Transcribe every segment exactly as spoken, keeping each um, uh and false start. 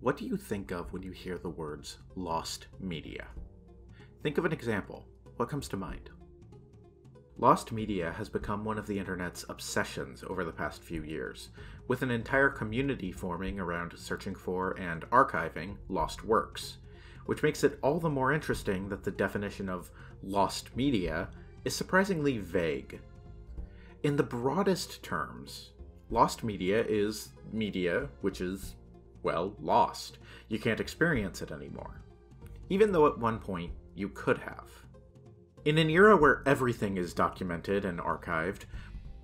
What do you think of when you hear the words lost media? Think of an example. What comes to mind? Lost media has become one of the internet's obsessions over the past few years, with an entire community forming around searching for and archiving lost works, which makes it all the more interesting that the definition of lost media is surprisingly vague. In the broadest terms, lost media is media which is, well, lost. You can't experience it anymore, even though at one point you could have. In an era where everything is documented and archived,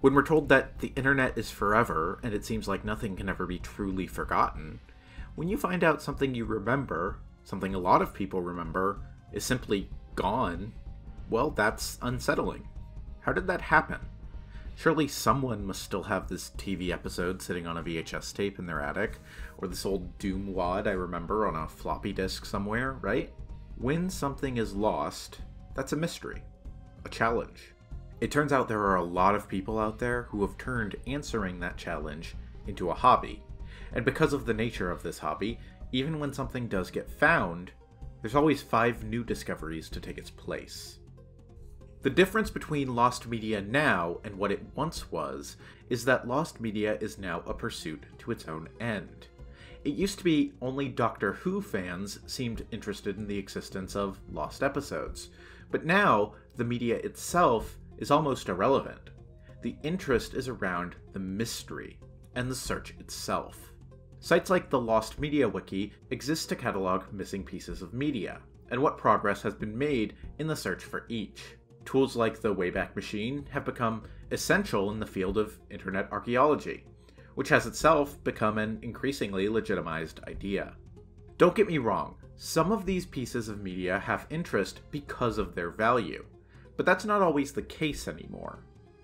when we're told that the internet is forever and it seems like nothing can ever be truly forgotten, when you find out something you remember, something a lot of people remember, is simply gone, well, that's unsettling. How did that happen? Surely someone must still have this T V episode sitting on a V H S tape in their attic, or this old Doom wad I remember on a floppy disk somewhere, right? When something is lost, that's a mystery, a challenge. It turns out there are a lot of people out there who have turned answering that challenge into a hobby, and because of the nature of this hobby, even when something does get found, there's always five new discoveries to take its place. The difference between lost media now and what it once was is that lost media is now a pursuit to its own end. It used to be only Doctor Who fans seemed interested in the existence of lost episodes, but now the media itself is almost irrelevant. The interest is around the mystery and the search itself. Sites like the Lost Media Wiki exist to catalog missing pieces of media, and what progress has been made in the search for each. Tools like the Wayback Machine have become essential in the field of internet archaeology, which has itself become an increasingly legitimized idea. Don't get me wrong, some of these pieces of media have interest because of their value, but that's not always the case anymore.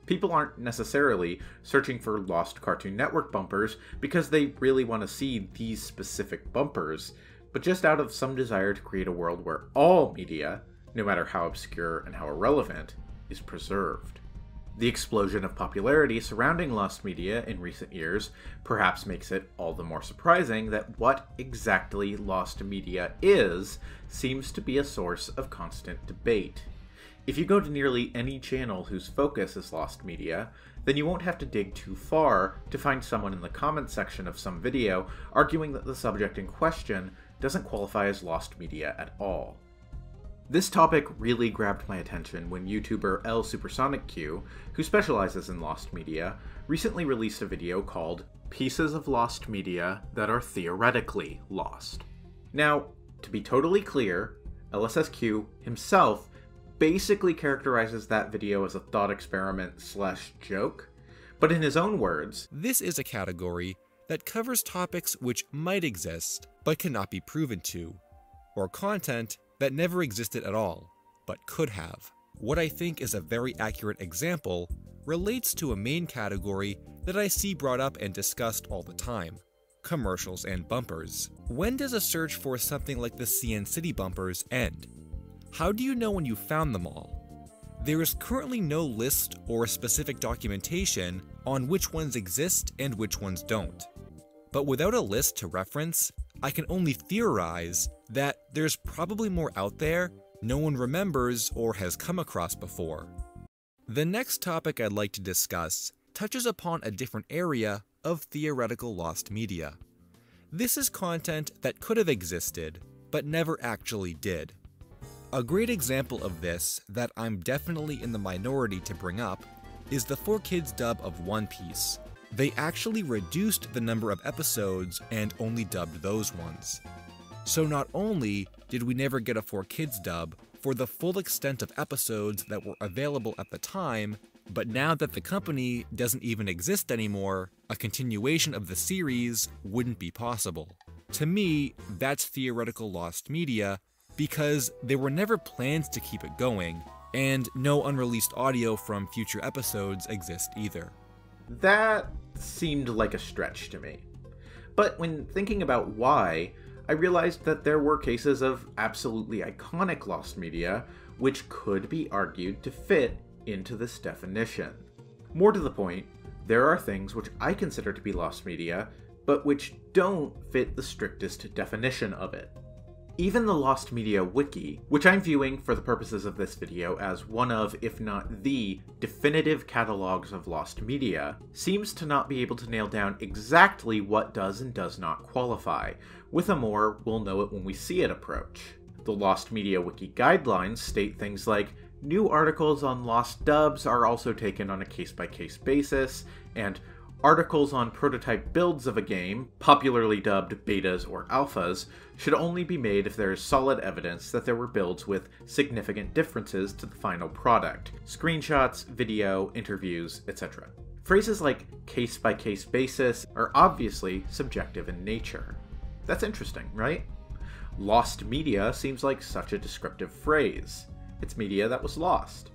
People aren't necessarily searching for lost Cartoon Network bumpers because they really want to see these specific bumpers, but just out of some desire to create a world where all media, no matter how obscure and how irrelevant, is preserved. The explosion of popularity surrounding lost media in recent years perhaps makes it all the more surprising that what exactly lost media is seems to be a source of constant debate. If you go to nearly any channel whose focus is lost media, then you won't have to dig too far to find someone in the comments section of some video arguing that the subject in question doesn't qualify as lost media at all. This topic really grabbed my attention when YouTuber LSuperSonicQ, who specializes in lost media, recently released a video called Pieces of Lost Media That Are Theoretically Lost. Now, to be totally clear, L S S Q himself basically characterizes that video as a thought experiment slash joke, but in his own words, this is a category that covers topics which might exist but cannot be proven to, or content that never existed at all, but could have. What I think is a very accurate example relates to a main category that I see brought up and discussed all the time, commercials and bumpers. When does a search for something like the C N City bumpers end? How do you know when you found them all? There is currently no list or specific documentation on which ones exist and which ones don't. But without a list to reference, I can only theorize that there's probably more out there no one remembers or has come across before. The next topic I'd like to discuss touches upon a different area of theoretical lost media. This is content that could have existed, but never actually did. A great example of this that I'm definitely in the minority to bring up is the four kids dub of One Piece. They actually reduced the number of episodes and only dubbed those ones. So not only did we never get a four kids dub for the full extent of episodes that were available at the time, but now that the company doesn't even exist anymore, a continuation of the series wouldn't be possible. To me, that's theoretical lost media because there were never plans to keep it going, and no unreleased audio from future episodes exists either. That seemed like a stretch to me. But when thinking about why, I realized that there were cases of absolutely iconic lost media which could be argued to fit into this definition. More to the point, there are things which I consider to be lost media, but which don't fit the strictest definition of it. Even the Lost Media Wiki, which I'm viewing for the purposes of this video as one of, if not the, definitive catalogs of lost media, seems to not be able to nail down exactly what does and does not qualify, with a more we'll-know-it-when-we-see-it approach. The Lost Media Wiki guidelines state things like, new articles on lost dubs are also taken on a case-by-case basis, and articles on prototype builds of a game, popularly dubbed betas or alphas, should only be made if there is solid evidence that there were builds with significant differences to the final product. Screenshots, video, interviews, et cetera. Phrases like case-by-case basis are obviously subjective in nature. That's interesting, right? Lost media seems like such a descriptive phrase. It's media that was lost.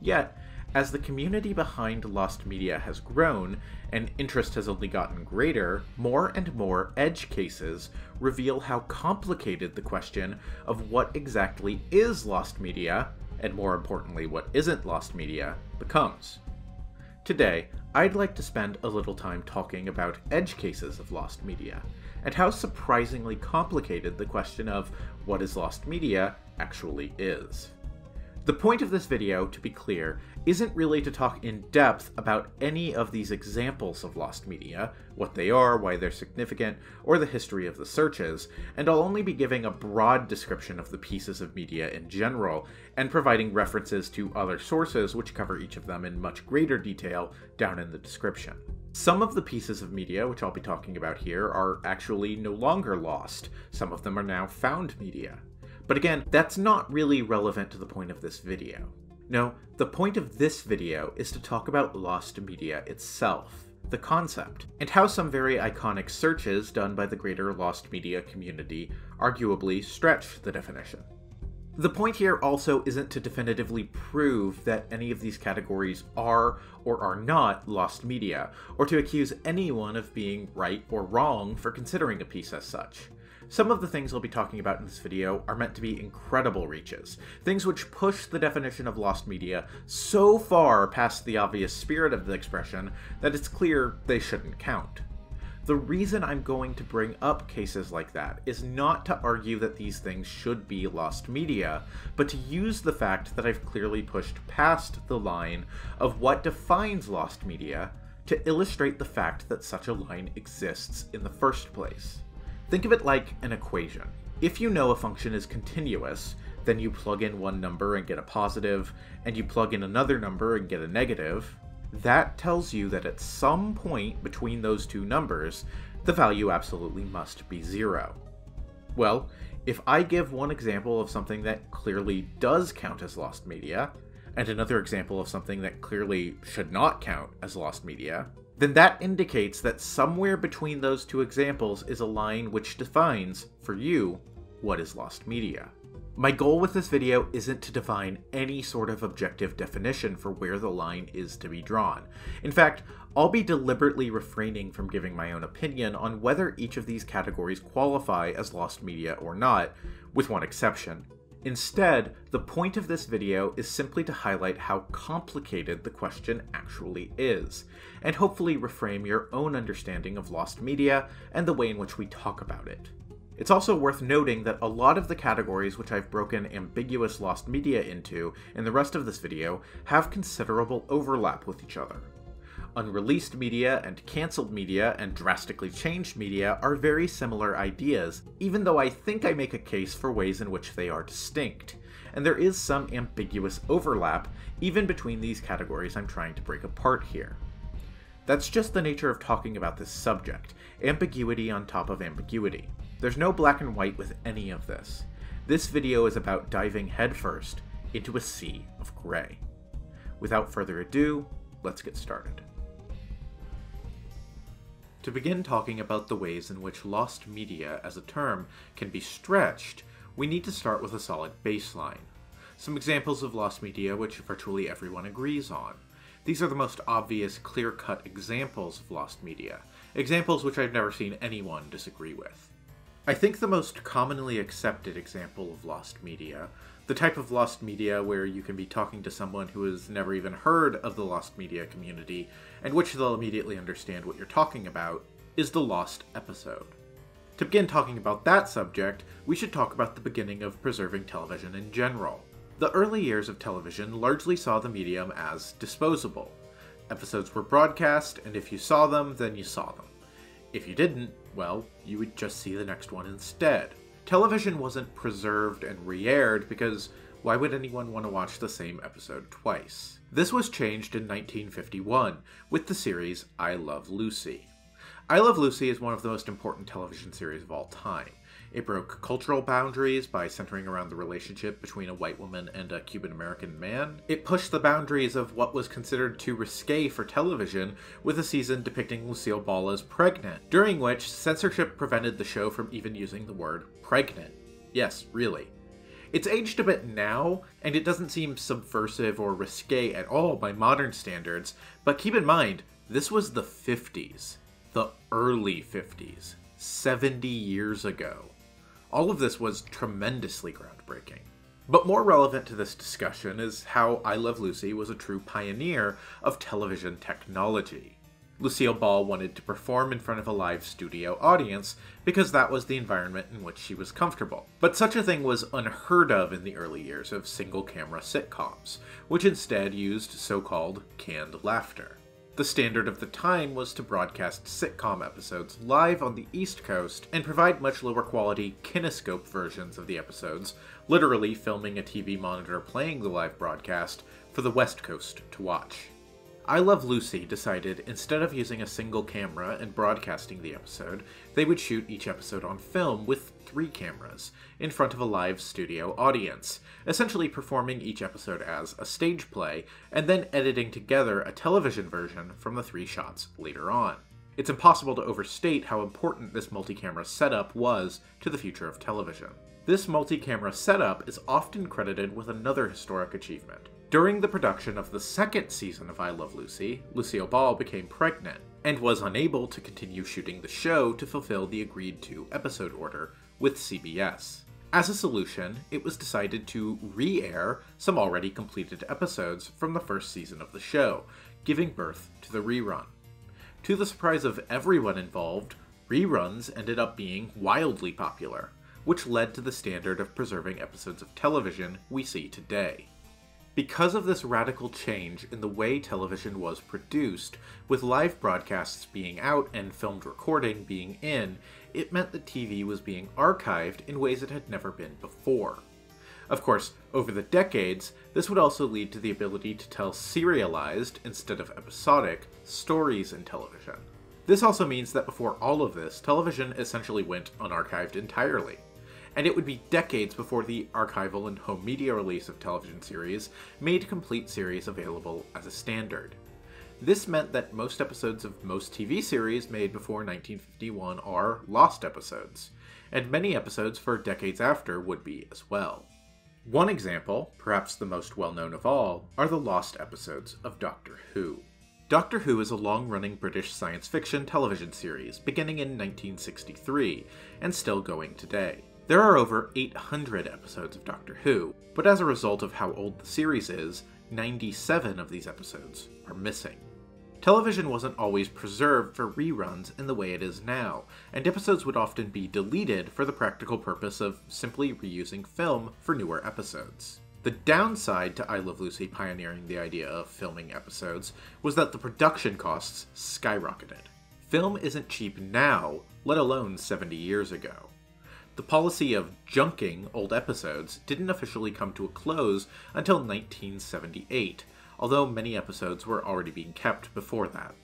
Yet, as the community behind lost media has grown, and interest has only gotten greater, more and more edge cases reveal how complicated the question of what exactly is lost media, and more importantly what isn't lost media, becomes. Today, I'd like to spend a little time talking about edge cases of lost media, and how surprisingly complicated the question of what is lost media actually is. The point of this video, to be clear, isn't really to talk in depth about any of these examples of lost media, what they are, why they're significant, or the history of the searches, and I'll only be giving a broad description of the pieces of media in general, and providing references to other sources which cover each of them in much greater detail down in the description. Some of the pieces of media which I'll be talking about here are actually no longer lost, some of them are now found media. But again, that's not really relevant to the point of this video. No, the point of this video is to talk about lost media itself, the concept, and how some very iconic searches done by the greater lost media community arguably stretch the definition. The point here also isn't to definitively prove that any of these categories are or are not lost media, or to accuse anyone of being right or wrong for considering a piece as such. Some of the things I'll be talking about in this video are meant to be incredible reaches, things which push the definition of lost media so far past the obvious spirit of the expression that it's clear they shouldn't count. The reason I'm going to bring up cases like that is not to argue that these things should be lost media, but to use the fact that I've clearly pushed past the line of what defines lost media to illustrate the fact that such a line exists in the first place. Think of it like an equation. If you know a function is continuous, then you plug in one number and get a positive, and you plug in another number and get a negative, that tells you that at some point between those two numbers, the value absolutely must be zero. Well, if I give one example of something that clearly does count as lost media, and another example of something that clearly should not count as lost media, then that indicates that somewhere between those two examples is a line which defines, for you, what is lost media. My goal with this video isn't to define any sort of objective definition for where the line is to be drawn. In fact, I'll be deliberately refraining from giving my own opinion on whether each of these categories qualify as lost media or not, with one exception. Instead, the point of this video is simply to highlight how complicated the question actually is, and hopefully reframe your own understanding of lost media and the way in which we talk about it. It's also worth noting that a lot of the categories which I've broken ambiguous lost media into in the rest of this video have considerable overlap with each other. Unreleased media and cancelled media and drastically changed media are very similar ideas, even though I think I make a case for ways in which they are distinct, and there is some ambiguous overlap even between these categories I'm trying to break apart here. That's just the nature of talking about this subject, ambiguity on top of ambiguity. There's no black and white with any of this. This video is about diving headfirst into a sea of gray. Without further ado, let's get started. To begin talking about the ways in which lost media as a term can be stretched, we need to start with a solid baseline. Some examples of lost media which virtually everyone agrees on. These are the most obvious, clear-cut examples of lost media, examples which I've never seen anyone disagree with. I think the most commonly accepted example of lost media, the type of lost media where you can be talking to someone who has never even heard of the lost media community, and which they'll immediately understand what you're talking about, is the lost episode. To begin talking about that subject, we should talk about the beginning of preserving television in general. The early years of television largely saw the medium as disposable. Episodes were broadcast, and if you saw them, then you saw them. If you didn't, well, you would just see the next one instead. Television wasn't preserved and re-aired because why would anyone want to watch the same episode twice? This was changed in nineteen fifty-one with the series I Love Lucy. I Love Lucy is one of the most important television series of all time. It broke cultural boundaries by centering around the relationship between a white woman and a Cuban-American man. It pushed the boundaries of what was considered too risque for television with a season depicting Lucille Ball as pregnant, during which censorship prevented the show from even using the word pregnant. Yes, really. It's aged a bit now, and it doesn't seem subversive or risque at all by modern standards, but keep in mind, this was the fifties. The early fifties, seventy years ago. All of this was tremendously groundbreaking. But more relevant to this discussion is how I Love Lucy was a true pioneer of television technology. Lucille Ball wanted to perform in front of a live studio audience because that was the environment in which she was comfortable. But such a thing was unheard of in the early years of single-camera sitcoms, which instead used so-called canned laughter. The standard of the time was to broadcast sitcom episodes live on the East Coast and provide much lower quality kinescope versions of the episodes, literally filming a T V monitor playing the live broadcast for the West Coast to watch. I Love Lucy decided instead of using a single camera and broadcasting the episode, they would shoot each episode on film with three cameras in front of a live studio audience, essentially performing each episode as a stage play and then editing together a television version from the three shots later on. It's impossible to overstate how important this multi-camera setup was to the future of television. This multi-camera setup is often credited with another historic achievement. During the production of the second season of I Love Lucy, Lucille Ball became pregnant and was unable to continue shooting the show to fulfill the agreed-to episode order with C B S. As a solution, it was decided to re-air some already completed episodes from the first season of the show, giving birth to the rerun. To the surprise of everyone involved, reruns ended up being wildly popular, which led to the standard of preserving episodes of television we see today. Because of this radical change in the way television was produced, with live broadcasts being out and filmed recording being in, it meant that T V was being archived in ways it had never been before. Of course, over the decades, this would also lead to the ability to tell serialized, instead of episodic, stories in television. This also means that before all of this, television essentially went unarchived entirely, and it would be decades before the archival and home media release of television series made complete series available as a standard. This meant that most episodes of most T V series made before nineteen fifty-one are lost episodes, and many episodes for decades after would be as well. One example, perhaps the most well-known of all, are the lost episodes of Doctor Who. Doctor Who is a long-running British science fiction television series beginning in nineteen sixty-three, and still going today. There are over eight hundred episodes of Doctor Who, but as a result of how old the series is, ninety-seven of these episodes are missing. Television wasn't always preserved for reruns in the way it is now, and episodes would often be deleted for the practical purpose of simply reusing film for newer episodes. The downside to I Love Lucy pioneering the idea of filming episodes was that the production costs skyrocketed. Film isn't cheap now, let alone seventy years ago. The policy of junking old episodes didn't officially come to a close until nineteen seventy-eight, although many episodes were already being kept before that.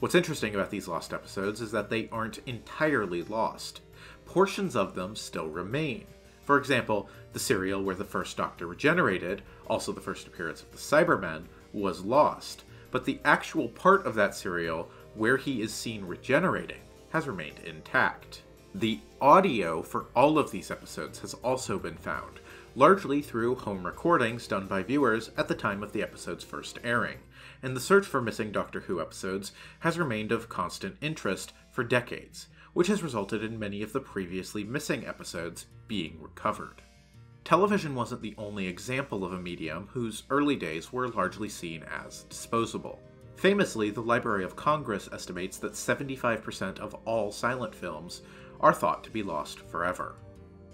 What's interesting about these lost episodes is that they aren't entirely lost. Portions of them still remain. For example, the serial where the first Doctor regenerated, also the first appearance of the Cybermen, was lost, but the actual part of that serial where he is seen regenerating has remained intact. The audio for all of these episodes has also been found, largely through home recordings done by viewers at the time of the episode's first airing, and the search for missing Doctor Who episodes has remained of constant interest for decades, which has resulted in many of the previously missing episodes being recovered. Television wasn't the only example of a medium whose early days were largely seen as disposable. Famously, the Library of Congress estimates that seventy-five percent of all silent films are thought to be lost forever.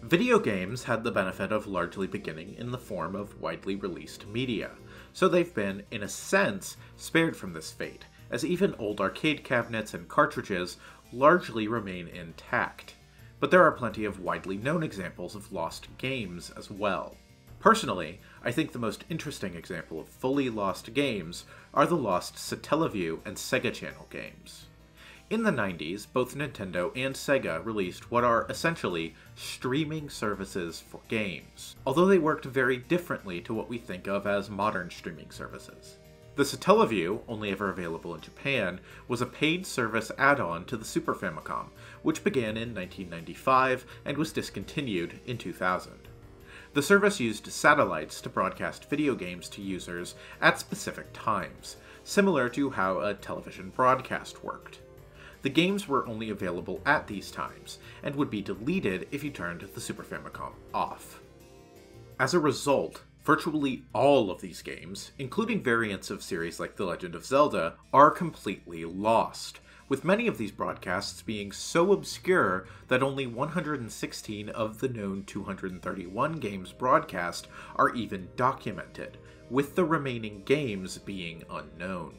Video games had the benefit of largely beginning in the form of widely released media, so they've been, in a sense, spared from this fate, as even old arcade cabinets and cartridges largely remain intact. But there are plenty of widely known examples of lost games as well. Personally, I think the most interesting example of fully lost games are the lost Satellaview and Sega Channel games. In the nineties, both Nintendo and Sega released what are essentially streaming services for games, although they worked very differently to what we think of as modern streaming services. The Satellaview, only ever available in Japan, was a paid service add-on to the Super Famicom, which began in nineteen ninety-five and was discontinued in two thousand. The service used satellites to broadcast video games to users at specific times, similar to how a television broadcast worked. The games were only available at these times, and would be deleted if you turned the Super Famicom off. As a result, virtually all of these games, including variants of series like The Legend of Zelda, are completely lost, with many of these broadcasts being so obscure that only one hundred sixteen of the known two hundred thirty-one games broadcast are even documented, with the remaining games being unknown.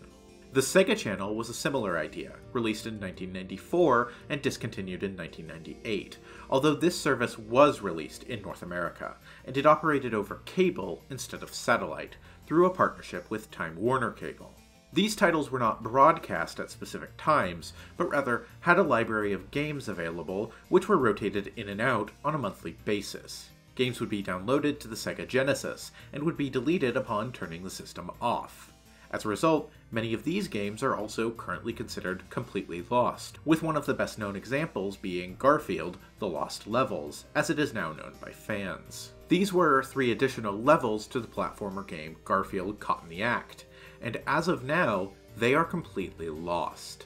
The Sega Channel was a similar idea, released in nineteen ninety-four and discontinued in nineteen ninety-eight, although this service was released in North America, and it operated over cable instead of satellite, through a partnership with Time Warner Cable. These titles were not broadcast at specific times, but rather had a library of games available, which were rotated in and out on a monthly basis. Games would be downloaded to the Sega Genesis, and would be deleted upon turning the system off. As a result, many of these games are also currently considered completely lost, with one of the best known examples being Garfield: The Lost Levels, as it is now known by fans. These were three additional levels to the platformer game Garfield: Caught in the Act, and as of now, they are completely lost.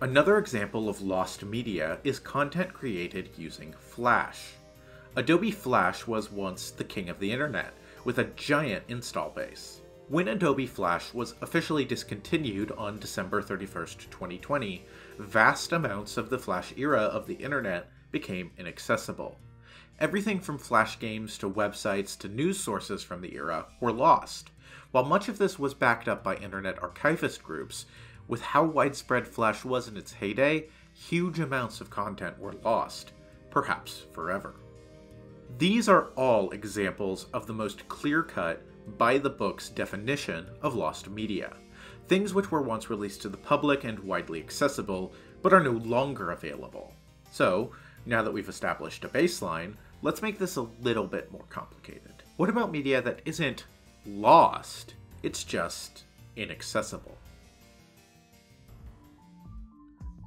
Another example of lost media is content created using Flash. Adobe Flash was once the king of the internet, with a giant install base. When Adobe Flash was officially discontinued on December thirty-first, twenty twenty, vast amounts of the Flash era of the internet became inaccessible. Everything from Flash games to websites to news sources from the era were lost. While much of this was backed up by internet archivist groups, with how widespread Flash was in its heyday, huge amounts of content were lost, perhaps forever. These are all examples of the most clear-cut, by-the-book's definition of lost media, things which were once released to the public and widely accessible, but are no longer available. So, now that we've established a baseline, let's make this a little bit more complicated. What about media that isn't lost, it's just inaccessible?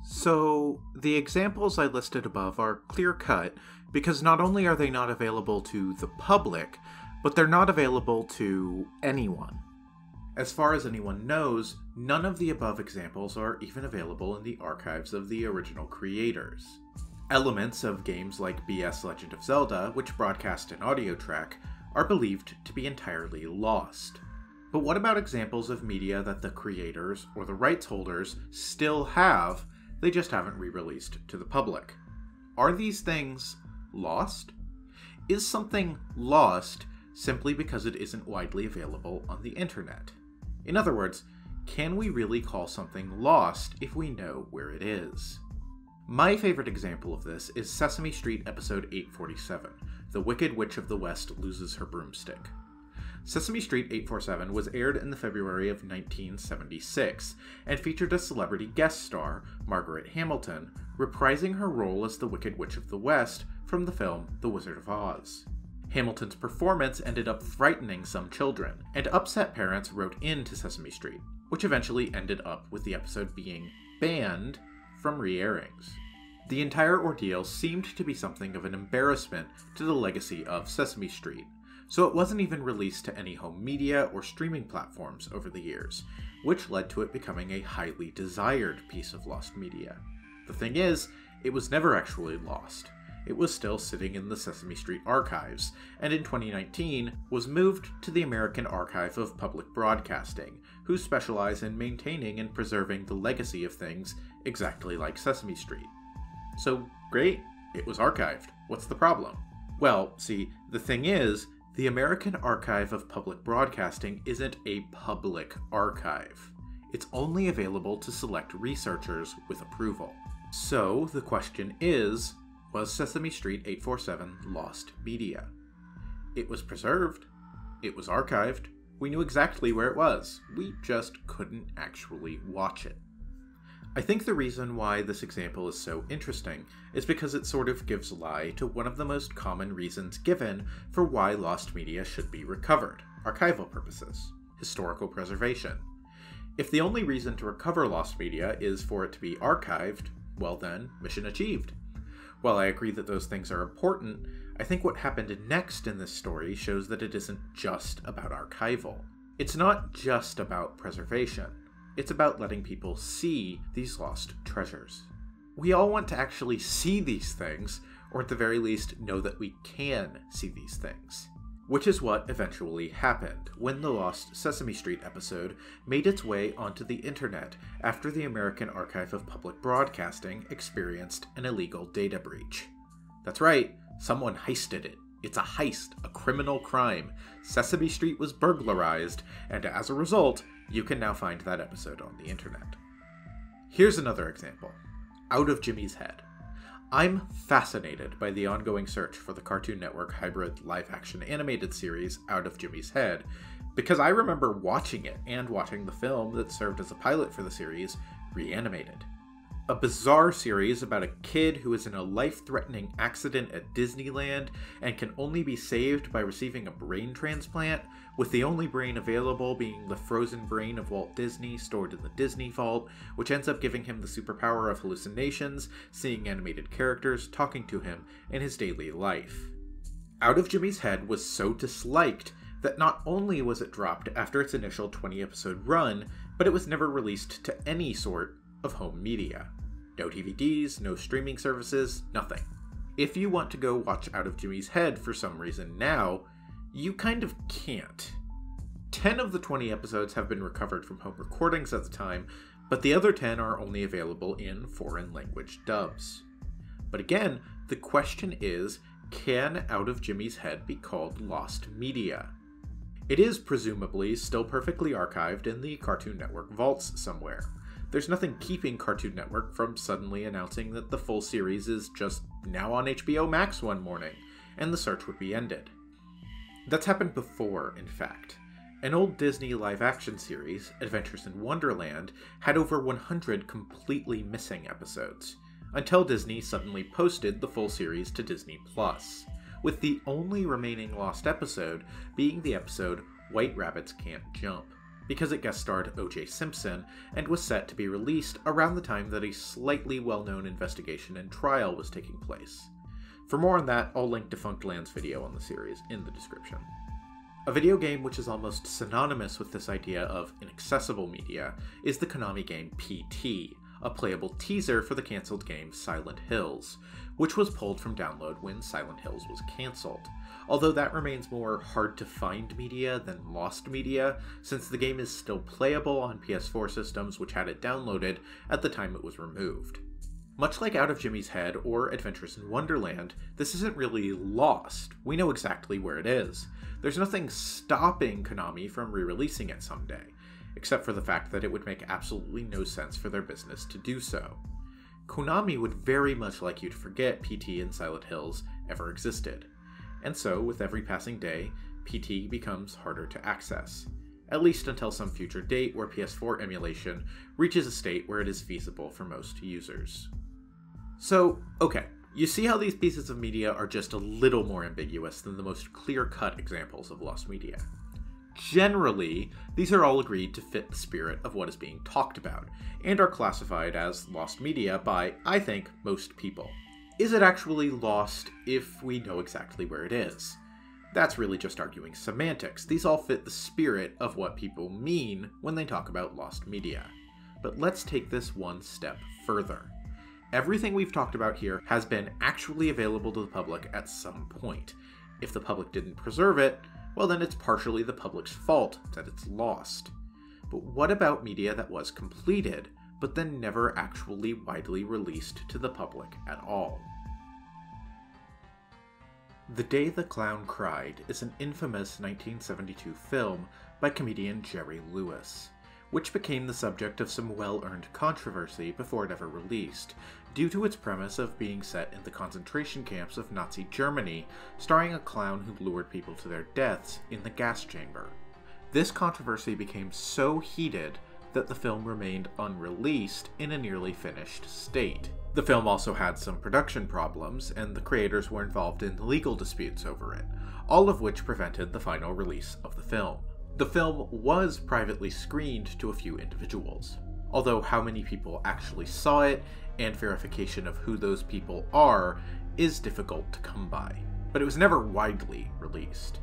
So, the examples I listed above are clear-cut because not only are they not available to the public, but they're not available to anyone. As far as anyone knows, none of the above examples are even available in the archives of the original creators. Elements of games like B S Legend of Zelda, which broadcast an audio track, are believed to be entirely lost. But what about examples of media that the creators or the rights holders still have, they just haven't re-released to the public? Are these things lost? Is something lost simply because it isn't widely available on the internet? In other words, can we really call something lost if we know where it is? My favorite example of this is Sesame Street episode eight forty-seven, The Wicked Witch of the West Loses Her Broomstick. Sesame Street eight forty-seven was aired in the February of nineteen seventy-six, and featured a celebrity guest star, Margaret Hamilton, reprising her role as the Wicked Witch of the West from the film The Wizard of Oz. Hamilton's performance ended up frightening some children, and upset parents wrote in to Sesame Street, which eventually ended up with the episode being banned from re-airings. The entire ordeal seemed to be something of an embarrassment to the legacy of Sesame Street, so it wasn't even released to any home media or streaming platforms over the years, which led to it becoming a highly desired piece of lost media. The thing is, it was never actually lost. it was still sitting in the Sesame Street archives, and in twenty nineteen was moved to the American Archive of Public Broadcasting, who specialize in maintaining and preserving the legacy of things exactly like Sesame Street. So great, it was archived. What's the problem? Well, see, the thing is, the American Archive of Public Broadcasting isn't a public archive. It's only available to select researchers with approval. So the question is, was Sesame Street eight forty-seven lost media? It was preserved. It was archived. We knew exactly where it was. We just couldn't actually watch it. I think the reason why this example is so interesting is because it sort of gives lie to one of the most common reasons given for why lost media should be recovered: archival purposes, historical preservation. If the only reason to recover lost media is for it to be archived, well then, mission achieved. While I agree that those things are important, I think what happened next in this story shows that it isn't just about archival. It's not just about preservation. It's about letting people see these lost treasures. We all want to actually see these things, or at the very least, know that we can see these things. Which is what eventually happened when the lost Sesame Street episode made its way onto the internet after the American Archive of Public Broadcasting experienced an illegal data breach. That's right, someone heisted it. It's a heist, a criminal crime. Sesame Street was burglarized, and as a result, you can now find that episode on the internet. Here's another example: Out of Jimmy's Head. I'm fascinated by the ongoing search for the Cartoon Network hybrid live-action animated series Out of Jimmy's Head, because I remember watching it and watching the film that served as a pilot for the series, Reanimated. A bizarre series about a kid who is in a life-threatening accident at Disneyland and can only be saved by receiving a brain transplant, with the only brain available being the frozen brain of Walt Disney stored in the Disney vault, which ends up giving him the superpower of hallucinations, seeing animated characters talking to him in his daily life. Out of Jimmy's Head was so disliked that not only was it dropped after its initial twenty episode run, but it was never released to any sort of home media. No D V Ds, no streaming services, nothing. If you want to go watch Out of Jimmy's Head for some reason now, you kind of can't. ten of the twenty episodes have been recovered from home recordings at the time, but the other ten are only available in foreign language dubs. But again, the question is, can Out of Jimmy's Head be called lost media? It is presumably still perfectly archived in the Cartoon Network vaults somewhere. There's nothing keeping Cartoon Network from suddenly announcing that the full series is just now on H B O Max one morning, and the search would be ended. That's happened before, in fact. An old Disney live-action series, Adventures in Wonderland, had over one hundred completely missing episodes, until Disney suddenly posted the full series to Disney Plus, with the only remaining lost episode being the episode White Rabbits Can't Jump, because it guest starred O J Simpson and was set to be released around the time that a slightly well-known investigation and trial was taking place. For more on that, I'll link Defunct Land's video on the series in the description. A video game which is almost synonymous with this idea of inaccessible media is the Konami game P T, a playable teaser for the cancelled game Silent Hills, which was pulled from download when Silent Hills was cancelled, although that remains more hard-to-find media than lost media, since the game is still playable on P S four systems which had it downloaded at the time it was removed. Much like Out of Jimmy's Head or Adventures in Wonderland, this isn't really lost. We know exactly where it is. There's nothing stopping Konami from re-releasing it someday, except for the fact that it would make absolutely no sense for their business to do so. Konami would very much like you to forget P T and Silent Hills ever existed, and so with every passing day, P T becomes harder to access, at least until some future date where P S four emulation reaches a state where it is feasible for most users. So, okay, you see how these pieces of media are just a little more ambiguous than the most clear-cut examples of lost media. Generally, these are all agreed to fit the spirit of what is being talked about, and are classified as lost media by, I think, most people. Is it actually lost if we know exactly where it is? That's really just arguing semantics. These all fit the spirit of what people mean when they talk about lost media. But let's take this one step further. Everything we've talked about here has been actually available to the public at some point. If the public didn't preserve it, well then it's partially the public's fault that it's lost. But what about media that was completed, but then never actually widely released to the public at all? The Day the Clown Cried is an infamous nineteen seventy-two film by comedian Jerry Lewis, which became the subject of some well-earned controversy before it ever released, due to its premise of being set in the concentration camps of Nazi Germany, starring a clown who lured people to their deaths in the gas chamber. This controversy became so heated that the film remained unreleased in a nearly finished state. The film also had some production problems, and the creators were involved in legal disputes over it, all of which prevented the final release of the film. The film was privately screened to a few individuals, although how many people actually saw it and verification of who those people are is difficult to come by, but it was never widely released.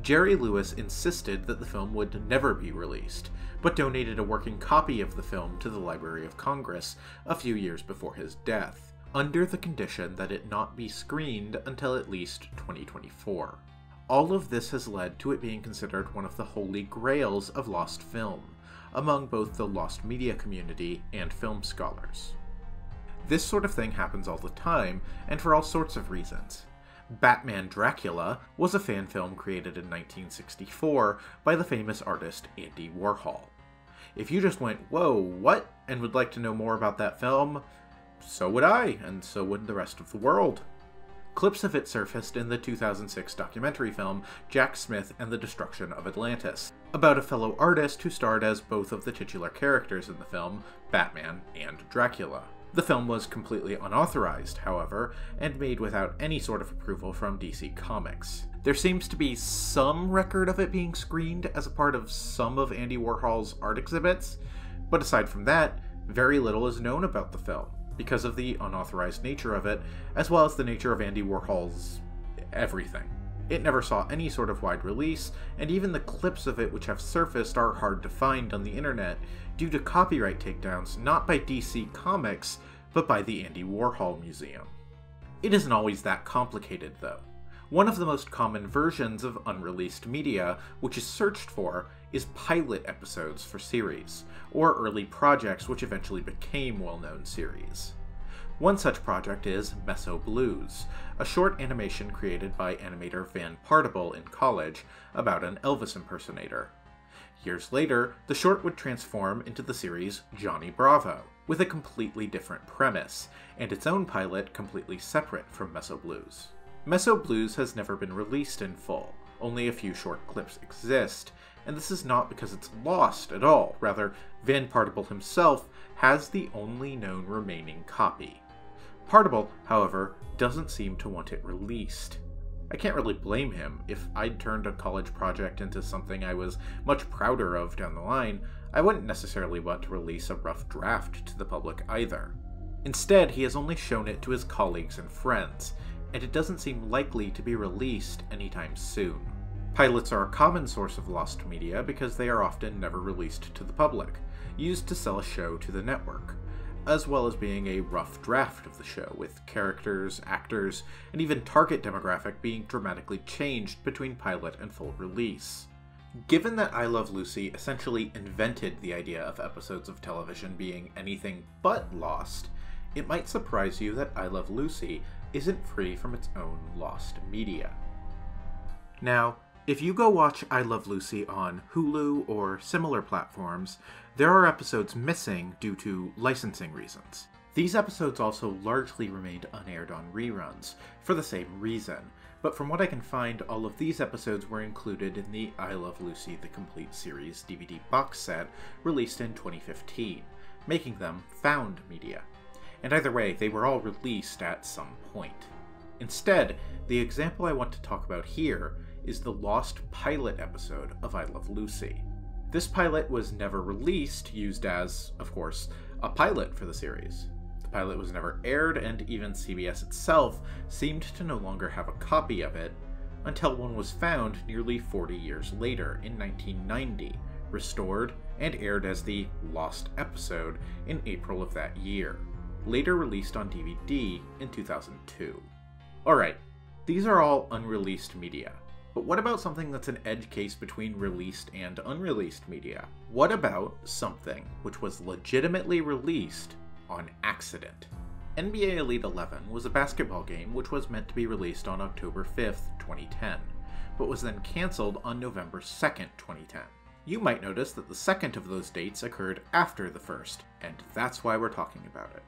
Jerry Lewis insisted that the film would never be released, but donated a working copy of the film to the Library of Congress a few years before his death, under the condition that it not be screened until at least twenty twenty-four. All of this has led to it being considered one of the holy grails of lost film, among both the lost media community and film scholars. This sort of thing happens all the time, and for all sorts of reasons. Batman Dracula was a fan film created in nineteen sixty-four by the famous artist Andy Warhol. If you just went, "Whoa, what?" and would like to know more about that film, so would I, and so would the rest of the world. Clips of it surfaced in the two thousand six documentary film Jack Smith and the Destruction of Atlantis, about a fellow artist who starred as both of the titular characters in the film, Batman and Dracula. The film was completely unauthorized, however, and made without any sort of approval from D C Comics. There seems to be some record of it being screened as a part of some of Andy Warhol's art exhibits, but aside from that, very little is known about the film, because of the unauthorized nature of it, as well as the nature of Andy Warhol's everything. It never saw any sort of wide release, and even the clips of it which have surfaced are hard to find on the internet due to copyright takedowns not by D C Comics, but by the Andy Warhol Museum. It isn't always that complicated, though. One of the most common versions of unreleased media, which is searched for, is pilot episodes for series, or early projects which eventually became well-known series. One such project is Meso Blues, a short animation created by animator Van Partible in college about an Elvis impersonator. Years later, the short would transform into the series Johnny Bravo, with a completely different premise, and its own pilot completely separate from Meso Blues. Meso Blues has never been released in full, only a few short clips exist, and this is not because it's lost at all, rather Van Partible himself has the only known remaining copy. Partible, however, doesn't seem to want it released. I can't really blame him. If I'd turned a college project into something I was much prouder of down the line, I wouldn't necessarily want to release a rough draft to the public either. Instead, he has only shown it to his colleagues and friends, and it doesn't seem likely to be released anytime soon. Pilots are a common source of lost media because they are often never released to the public, used to sell a show to the network, as well as being a rough draft of the show, with characters, actors, and even target demographic being dramatically changed between pilot and full release. Given that I Love Lucy essentially invented the idea of episodes of television being anything but lost, it might surprise you that I Love Lucy isn't free from its own lost media. Now, if you go watch I Love Lucy on Hulu or similar platforms, there are episodes missing due to licensing reasons. These episodes also largely remained unaired on reruns, for the same reason, but from what I can find, all of these episodes were included in the I Love Lucy The Complete Series D V D box set released in twenty fifteen, making them found media. And either way, they were all released at some point. Instead, the example I want to talk about here is the lost pilot episode of I Love Lucy. This pilot was never released, used as, of course, a pilot for the series. The pilot was never aired, and even C B S itself seemed to no longer have a copy of it, until one was found nearly forty years later in nineteen ninety, restored and aired as the lost episode in April of that year. later released on D V D in two thousand two. Alright, these are all unreleased media. But what about something that's an edge case between released and unreleased media? What about something which was legitimately released on accident? N B A Elite eleven was a basketball game which was meant to be released on October fifth, twenty ten, but was then cancelled on November second, twenty ten. You might notice that the second of those dates occurred after the first, and that's why we're talking about it.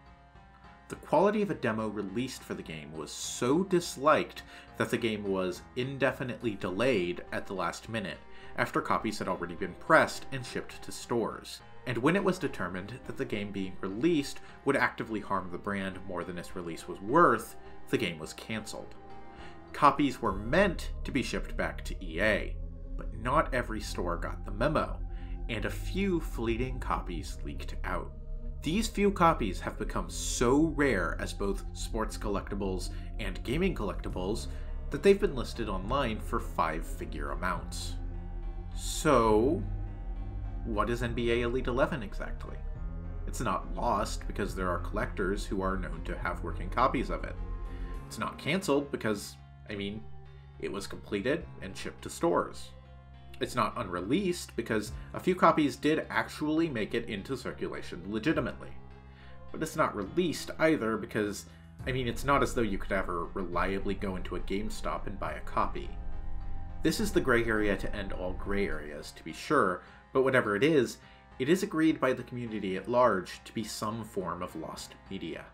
The quality of a demo released for the game was so disliked that the game was indefinitely delayed at the last minute, after copies had already been pressed and shipped to stores, and when it was determined that the game being released would actively harm the brand more than its release was worth, the game was cancelled. Copies were meant to be shipped back to E A, but not every store got the memo, and a few fleeting copies leaked out. These few copies have become so rare as both sports collectibles and gaming collectibles that they've been listed online for five-figure amounts. So, what is N B A Elite eleven exactly? It's not lost because there are collectors who are known to have working copies of it. It's not cancelled because, I mean, it was completed and shipped to stores. It's not unreleased because a few copies did actually make it into circulation legitimately. But it's not released either because, I mean, it's not as though you could ever reliably go into a GameStop and buy a copy. This is the gray area to end all gray areas, to be sure, but whatever it is, it is agreed by the community at large to be some form of lost media.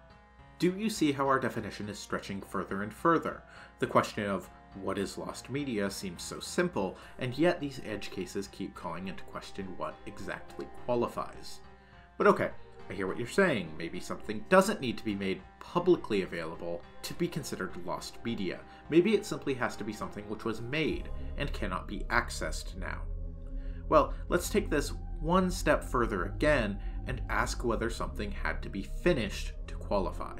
Do you see how our definition is stretching further and further? The question of what is lost media seems so simple, and yet these edge cases keep calling into question what exactly qualifies. But okay, I hear what you're saying. Maybe something doesn't need to be made publicly available to be considered lost media. Maybe it simply has to be something which was made and cannot be accessed now. Well, let's take this one step further again and ask whether something had to be finished to qualify.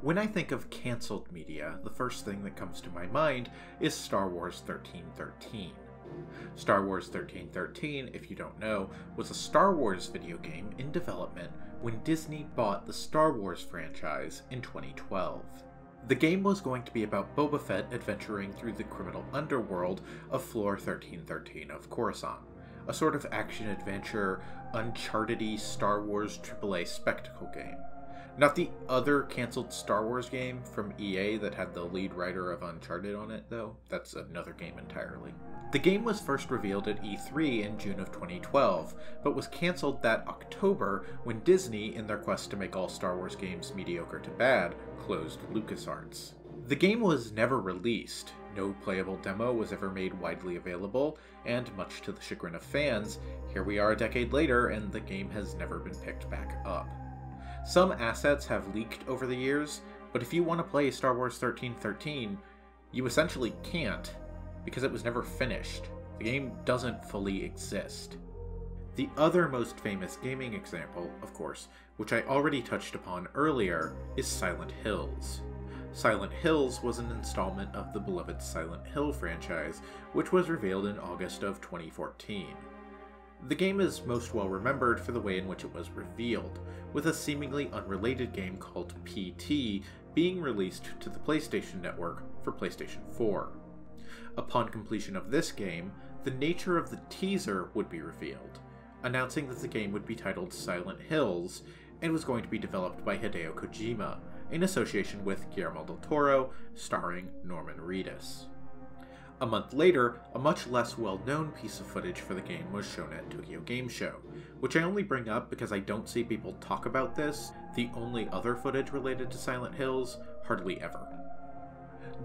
When I think of cancelled media, the first thing that comes to my mind is Star Wars thirteen thirteen. Star Wars thirteen thirteen, if you don't know, was a Star Wars video game in development when Disney bought the Star Wars franchise in twenty twelve. The game was going to be about Boba Fett adventuring through the criminal underworld of Floor thirteen thirteen of Coruscant, a sort of action-adventure, Uncharted-y Star Wars triple A spectacle game. Not the other cancelled Star Wars game from E A that had the lead writer of Uncharted on it, though. That's another game entirely. The game was first revealed at E three in June of twenty twelve, but was cancelled that October when Disney, in their quest to make all Star Wars games mediocre to bad, closed LucasArts. The game was never released, no playable demo was ever made widely available, and much to the chagrin of fans, here we are a decade later and the game has never been picked back up. Some assets have leaked over the years, but if you want to play Star Wars thirteen thirteen, you essentially can't, because it was never finished. The game doesn't fully exist. The other most famous gaming example, of course, which I already touched upon earlier, is Silent Hills. Silent Hills was an installment of the beloved Silent Hill franchise, which was revealed in August of twenty fourteen. The game is most well remembered for the way in which it was revealed, with a seemingly unrelated game called P T being released to the PlayStation Network for PlayStation four. Upon completion of this game, the nature of the teaser would be revealed, announcing that the game would be titled Silent Hills and was going to be developed by Hideo Kojima, in association with Guillermo del Toro, starring Norman Reedus. A month later, a much less well-known piece of footage for the game was shown at Tokyo Game Show, which I only bring up because I don't see people talk about this. The only other footage related to Silent Hills, hardly ever.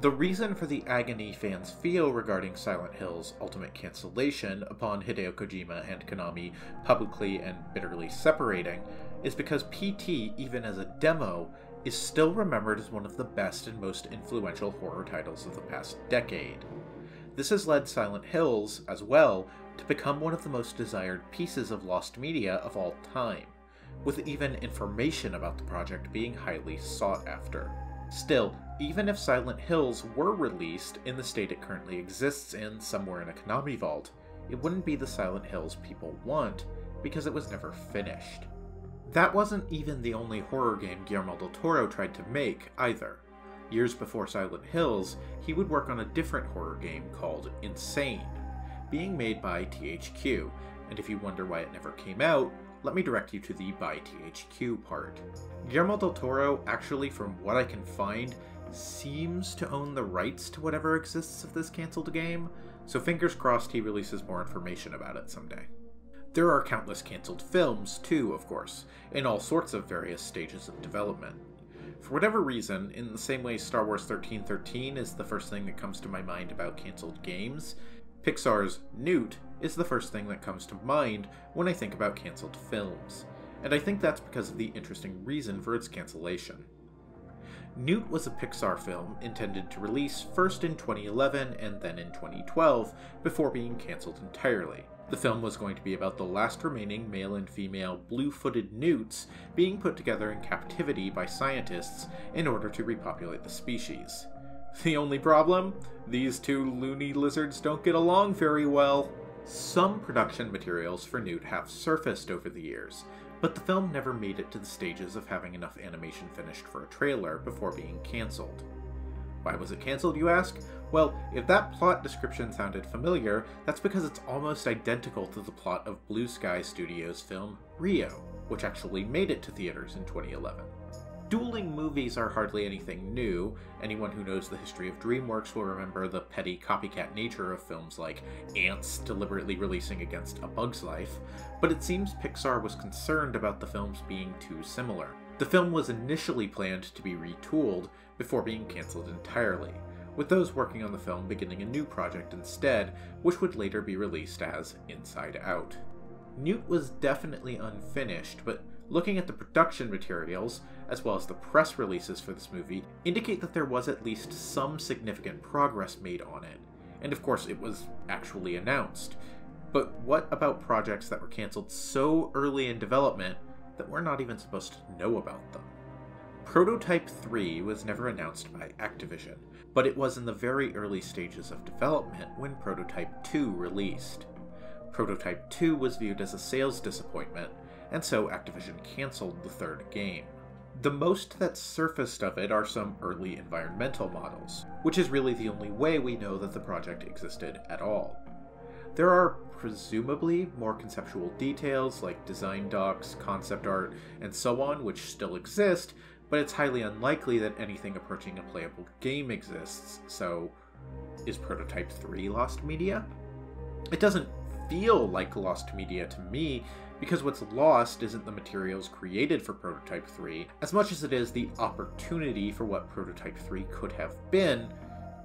The reason for the agony fans feel regarding Silent Hill's ultimate cancellation upon Hideo Kojima and Konami publicly and bitterly separating is because P T, even as a demo, is still remembered as one of the best and most influential horror titles of the past decade. This has led Silent Hills, as well, to become one of the most desired pieces of lost media of all time, with even information about the project being highly sought after. Still, even if Silent Hills were released in the state it currently exists in somewhere in a Konami vault, it wouldn't be the Silent Hills people want, because it was never finished. That wasn't even the only horror game Guillermo del Toro tried to make, either. Years before Silent Hills, he would work on a different horror game called Insane, being made by T H Q, and if you wonder why it never came out, let me direct you to the by T H Q part. Guillermo del Toro, actually from what I can find, seems to own the rights to whatever exists of this cancelled game, so fingers crossed he releases more information about it someday. There are countless cancelled films too, of course, in all sorts of various stages of development. For whatever reason, in the same way Star Wars thirteen thirteen is the first thing that comes to my mind about cancelled games, Pixar's Newt is the first thing that comes to mind when I think about cancelled films, and I think that's because of the interesting reason for its cancellation. Newt was a Pixar film intended to release first in twenty eleven and then in twenty twelve, before being cancelled entirely. The film was going to be about the last remaining male and female blue-footed newts being put together in captivity by scientists in order to repopulate the species. The only problem? These two loony lizards don't get along very well. Some production materials for Newt have surfaced over the years, but the film never made it to the stages of having enough animation finished for a trailer before being cancelled. Why was it cancelled, you ask? Well, if that plot description sounded familiar, that's because it's almost identical to the plot of Blue Sky Studios' film Rio, which actually made it to theaters in twenty eleven. Dueling movies are hardly anything new. Anyone who knows the history of DreamWorks will remember the petty copycat nature of films like Ants deliberately releasing Against a Bug's Life, but it seems Pixar was concerned about the films being too similar. The film was initially planned to be retooled before being cancelled entirely, with those working on the film beginning a new project instead, which would later be released as Inside Out. Newt was definitely unfinished, but looking at the production materials, as well as the press releases for this movie, indicate that there was at least some significant progress made on it. And of course, it was actually announced. But what about projects that were cancelled so early in development that we're not even supposed to know about them? Prototype three was never announced by Activision, but it was in the very early stages of development when Prototype two released. Prototype two was viewed as a sales disappointment, and so Activision cancelled the third game. The most that's surfaced of it are some early environmental models, which is really the only way we know that the project existed at all. There are presumably more conceptual details like design docs, concept art, and so on which still exist, but it's highly unlikely that anything approaching a playable game exists, so is Prototype three Lost Media? It doesn't feel like Lost Media to me, because what's lost isn't the materials created for Prototype three, as much as it is the opportunity for what Prototype three could have been,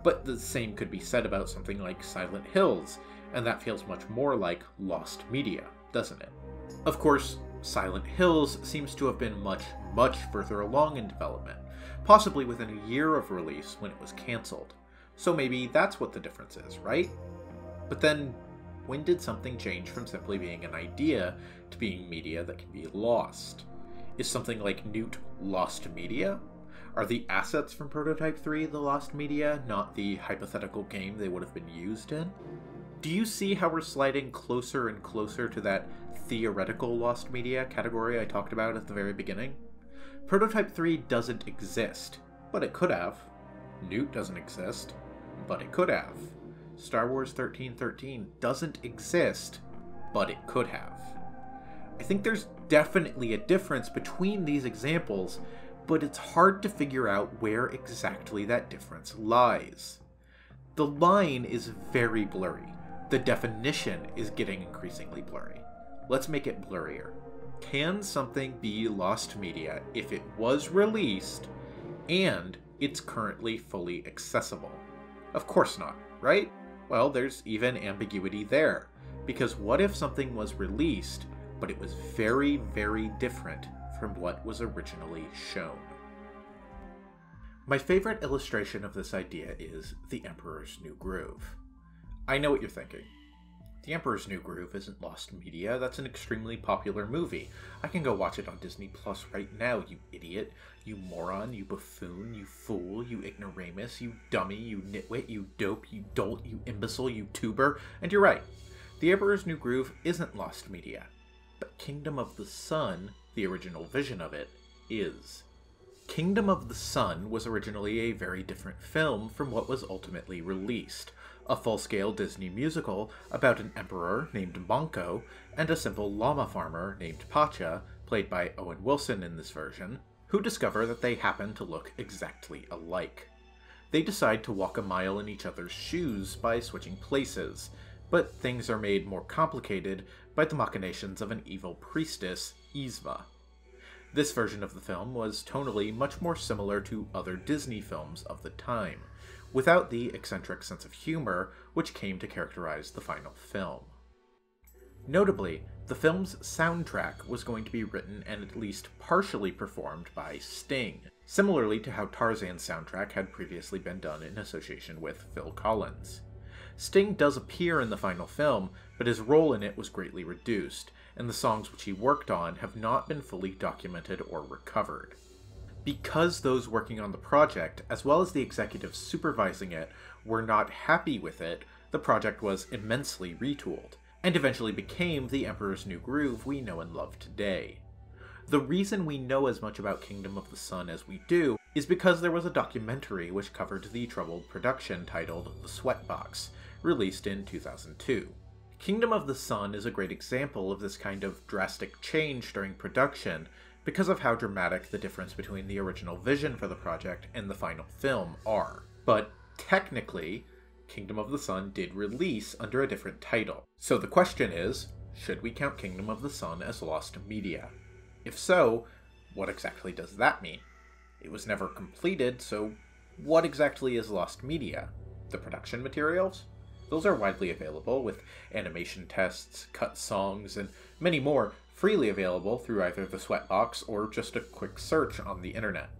but the same could be said about something like Silent Hills, and that feels much more like Lost Media, doesn't it? Of course, Silent Hills seems to have been much, much further along in development, possibly within a year of release when it was cancelled. So maybe that's what the difference is, right? But then, when did something change from simply being an idea to being media that can be lost? Is something like Newt lost media? Are the assets from Prototype three the lost media, not the hypothetical game they would have been used in? Do you see how we're sliding closer and closer to that theoretical lost media category I talked about at the very beginning? Prototype three doesn't exist, but it could have. Newt doesn't exist, but it could have. Star Wars thirteen thirteen doesn't exist, but it could have. I think there's definitely a difference between these examples, but it's hard to figure out where exactly that difference lies. The line is very blurry. The definition is getting increasingly blurry. Let's make it blurrier. Can something be lost media if it was released and it's currently fully accessible? Of course not, right? Well, there's even ambiguity there, because what if something was released, but it was very, very different from what was originally shown? My favorite illustration of this idea is The Emperor's New Groove. I know what you're thinking. The Emperor's New Groove isn't lost media, that's an extremely popular movie. I can go watch it on Disney Plus right now, you idiot, you moron, you buffoon, you fool, you ignoramus, you dummy, you nitwit, you dope, you dolt, you imbecile, you tuber. And you're right, The Emperor's New Groove isn't lost media, but Kingdom of the Sun the original vision of it is. Kingdom of the Sun was originally a very different film from what was ultimately released, a full-scale Disney musical about an emperor named Banco and a simple llama farmer named Pacha, played by Owen Wilson in this version, who discover that they happen to look exactly alike. They decide to walk a mile in each other's shoes by switching places, but things are made more complicated by the machinations of an evil priestess, Yzma. This version of the film was tonally much more similar to other Disney films of the time, without the eccentric sense of humor which came to characterize the final film. Notably, the film's soundtrack was going to be written and at least partially performed by Sting, similarly to how Tarzan's soundtrack had previously been done in association with Phil Collins. Sting does appear in the final film, but his role in it was greatly reduced, and the songs which he worked on have not been fully documented or recovered. Because those working on the project, as well as the executives supervising it, were not happy with it, the project was immensely retooled, and eventually became The Emperor's New Groove we know and love today. The reason we know as much about Kingdom of the Sun as we do is because there was a documentary which covered the troubled production titled The Sweatbox, released in two thousand two. Kingdom of the Sun is a great example of this kind of drastic change during production because of how dramatic the difference between the original vision for the project and the final film are. But technically, Kingdom of the Sun did release under a different title. So the question is, should we count Kingdom of the Sun as lost media? If so, what exactly does that mean? It was never completed, so what exactly is lost media? The production materials? Those are widely available, with animation tests, cut songs, and many more freely available through either the Sweatbox or just a quick search on the internet.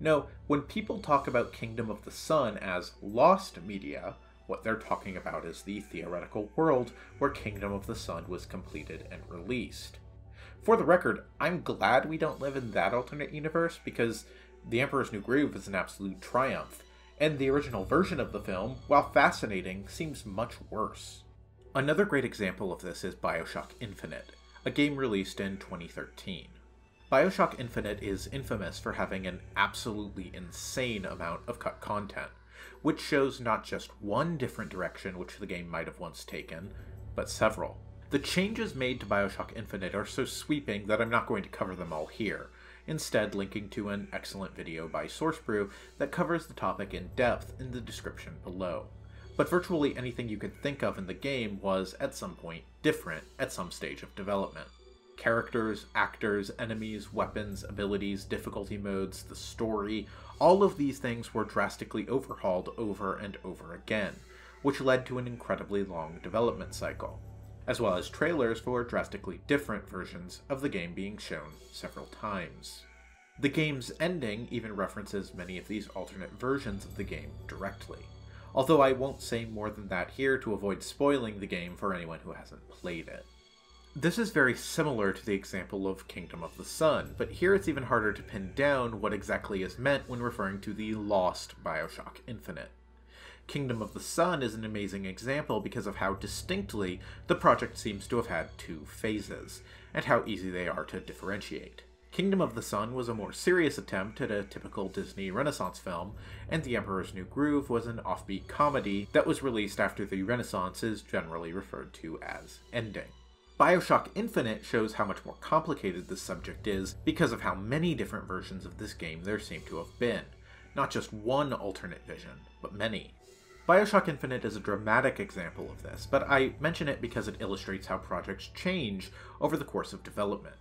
No, when people talk about Kingdom of the Sun as lost media, what they're talking about is the theoretical world where Kingdom of the Sun was completed and released. For the record, I'm glad we don't live in that alternate universe because The Emperor's New Groove is an absolute triumph, and the original version of the film, while fascinating, seems much worse. Another great example of this is BioShock Infinite, a game released in twenty thirteen. BioShock Infinite is infamous for having an absolutely insane amount of cut content, which shows not just one different direction which the game might have once taken, but several. The changes made to BioShock Infinite are so sweeping that I'm not going to cover them all here, instead linking to an excellent video by SourceBrew that covers the topic in depth in the description below. But virtually anything you could think of in the game was, at some point, different at some stage of development. Characters, actors, enemies, weapons, abilities, difficulty modes, the story, all of these things were drastically overhauled over and over again, which led to an incredibly long development cycle, as well as trailers for drastically different versions of the game being shown several times. The game's ending even references many of these alternate versions of the game directly, although I won't say more than that here to avoid spoiling the game for anyone who hasn't played it. This is very similar to the example of Kingdom of the Sun, but here it's even harder to pin down what exactly is meant when referring to the lost BioShock Infinite. Kingdom of the Sun is an amazing example because of how distinctly the project seems to have had two phases, and how easy they are to differentiate. Kingdom of the Sun was a more serious attempt at a typical Disney Renaissance film, and The Emperor's New Groove was an offbeat comedy that was released after the Renaissance is generally referred to as ending. BioShock Infinite shows how much more complicated this subject is because of how many different versions of this game there seem to have been. Not just one alternate vision, but many. BioShock Infinite is a dramatic example of this, but I mention it because it illustrates how projects change over the course of development.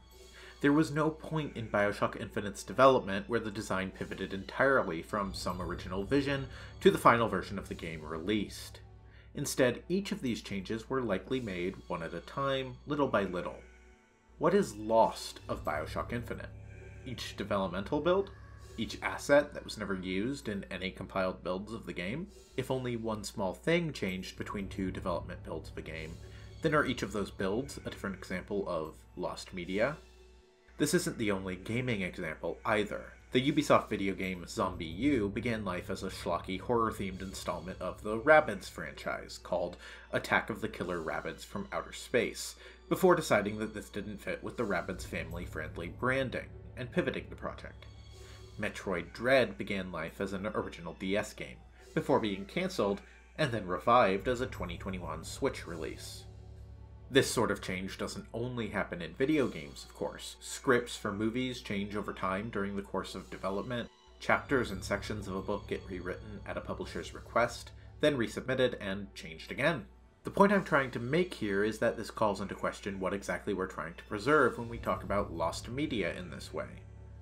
There was no point in BioShock Infinite's development where the design pivoted entirely from some original vision to the final version of the game released. Instead, each of these changes were likely made one at a time, little by little. What is lost of BioShock Infinite? Each developmental build? Each asset that was never used in any compiled builds of the game? If only one small thing changed between two development builds of a game, then are each of those builds a different example of lost media? This isn't the only gaming example either. The Ubisoft video game Zombie U began life as a schlocky horror-themed installment of the Rabbids franchise called Attack of the Killer Rabbids from Outer Space, before deciding that this didn't fit with the Rabbids family-friendly branding, and pivoting the project. Metroid Dread began life as an original D S game, before being cancelled, and then revived as a twenty twenty-one Switch release. This sort of change doesn't only happen in video games, of course. Scripts for movies change over time during the course of development, chapters and sections of a book get rewritten at a publisher's request, then resubmitted and changed again. The point I'm trying to make here is that this calls into question what exactly we're trying to preserve when we talk about lost media in this way.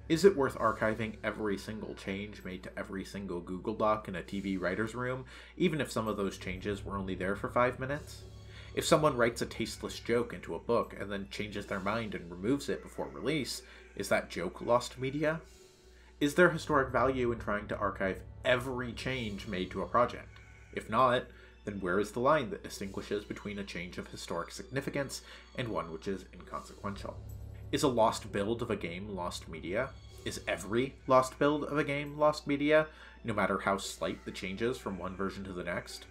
Is it worth archiving every single change made to every single Google Doc in a T V writer's room, even if some of those changes were only there for five minutes? If someone writes a tasteless joke into a book and then changes their mind and removes it before release, is that joke lost media? Is there historic value in trying to archive every change made to a project? If not, then where is the line that distinguishes between a change of historic significance and one which is inconsequential? Is a lost build of a game lost media? Is every lost build of a game lost media, no matter how slight the changes from one version to the next?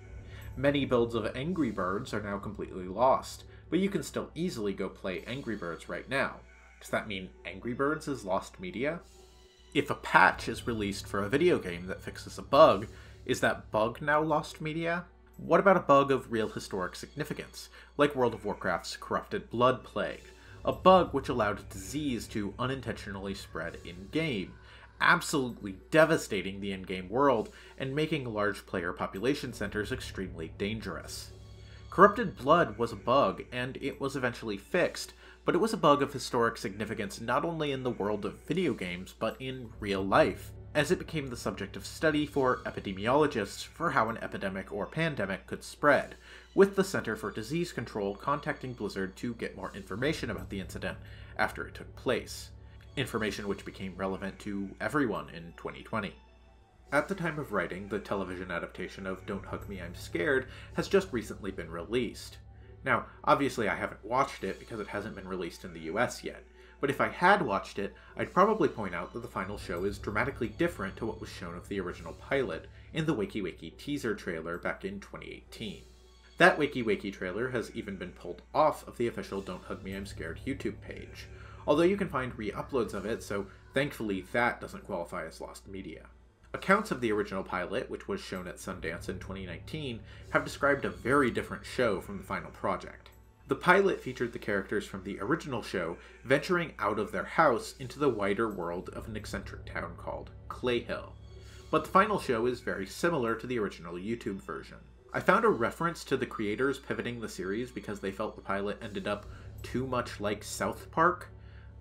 Many builds of Angry Birds are now completely lost, but you can still easily go play Angry Birds right now. Does that mean Angry Birds is lost media? If a patch is released for a video game that fixes a bug, is that bug now lost media? What about a bug of real historic significance, like World of Warcraft's Corrupted Blood Plague? A bug which allowed disease to unintentionally spread in-game, absolutely devastating the in-game world and making large player population centers extremely dangerous. Corrupted Blood was a bug, and it was eventually fixed, but it was a bug of historic significance not only in the world of video games, but in real life, as it became the subject of study for epidemiologists for how an epidemic or pandemic could spread, with the Center for Disease Control contacting Blizzard to get more information about the incident after it took place. Information which became relevant to everyone in twenty twenty. At the time of writing, the television adaptation of Don't Hug Me, I'm Scared has just recently been released. Now, obviously I haven't watched it because it hasn't been released in the U S yet, but if I had watched it, I'd probably point out that the final show is dramatically different to what was shown of the original pilot in the Wakey Wakey teaser trailer back in twenty eighteen. That Wakey Wakey trailer has even been pulled off of the official Don't Hug Me, I'm Scared YouTube page, although you can find re-uploads of it, so thankfully that doesn't qualify as lost media. Accounts of the original pilot, which was shown at Sundance in twenty nineteen, have described a very different show from the final project. The pilot featured the characters from the original show venturing out of their house into the wider world of an eccentric town called Clayhill. But the final show is very similar to the original YouTube version. I found a reference to the creators pivoting the series because they felt the pilot ended up too much like South Park,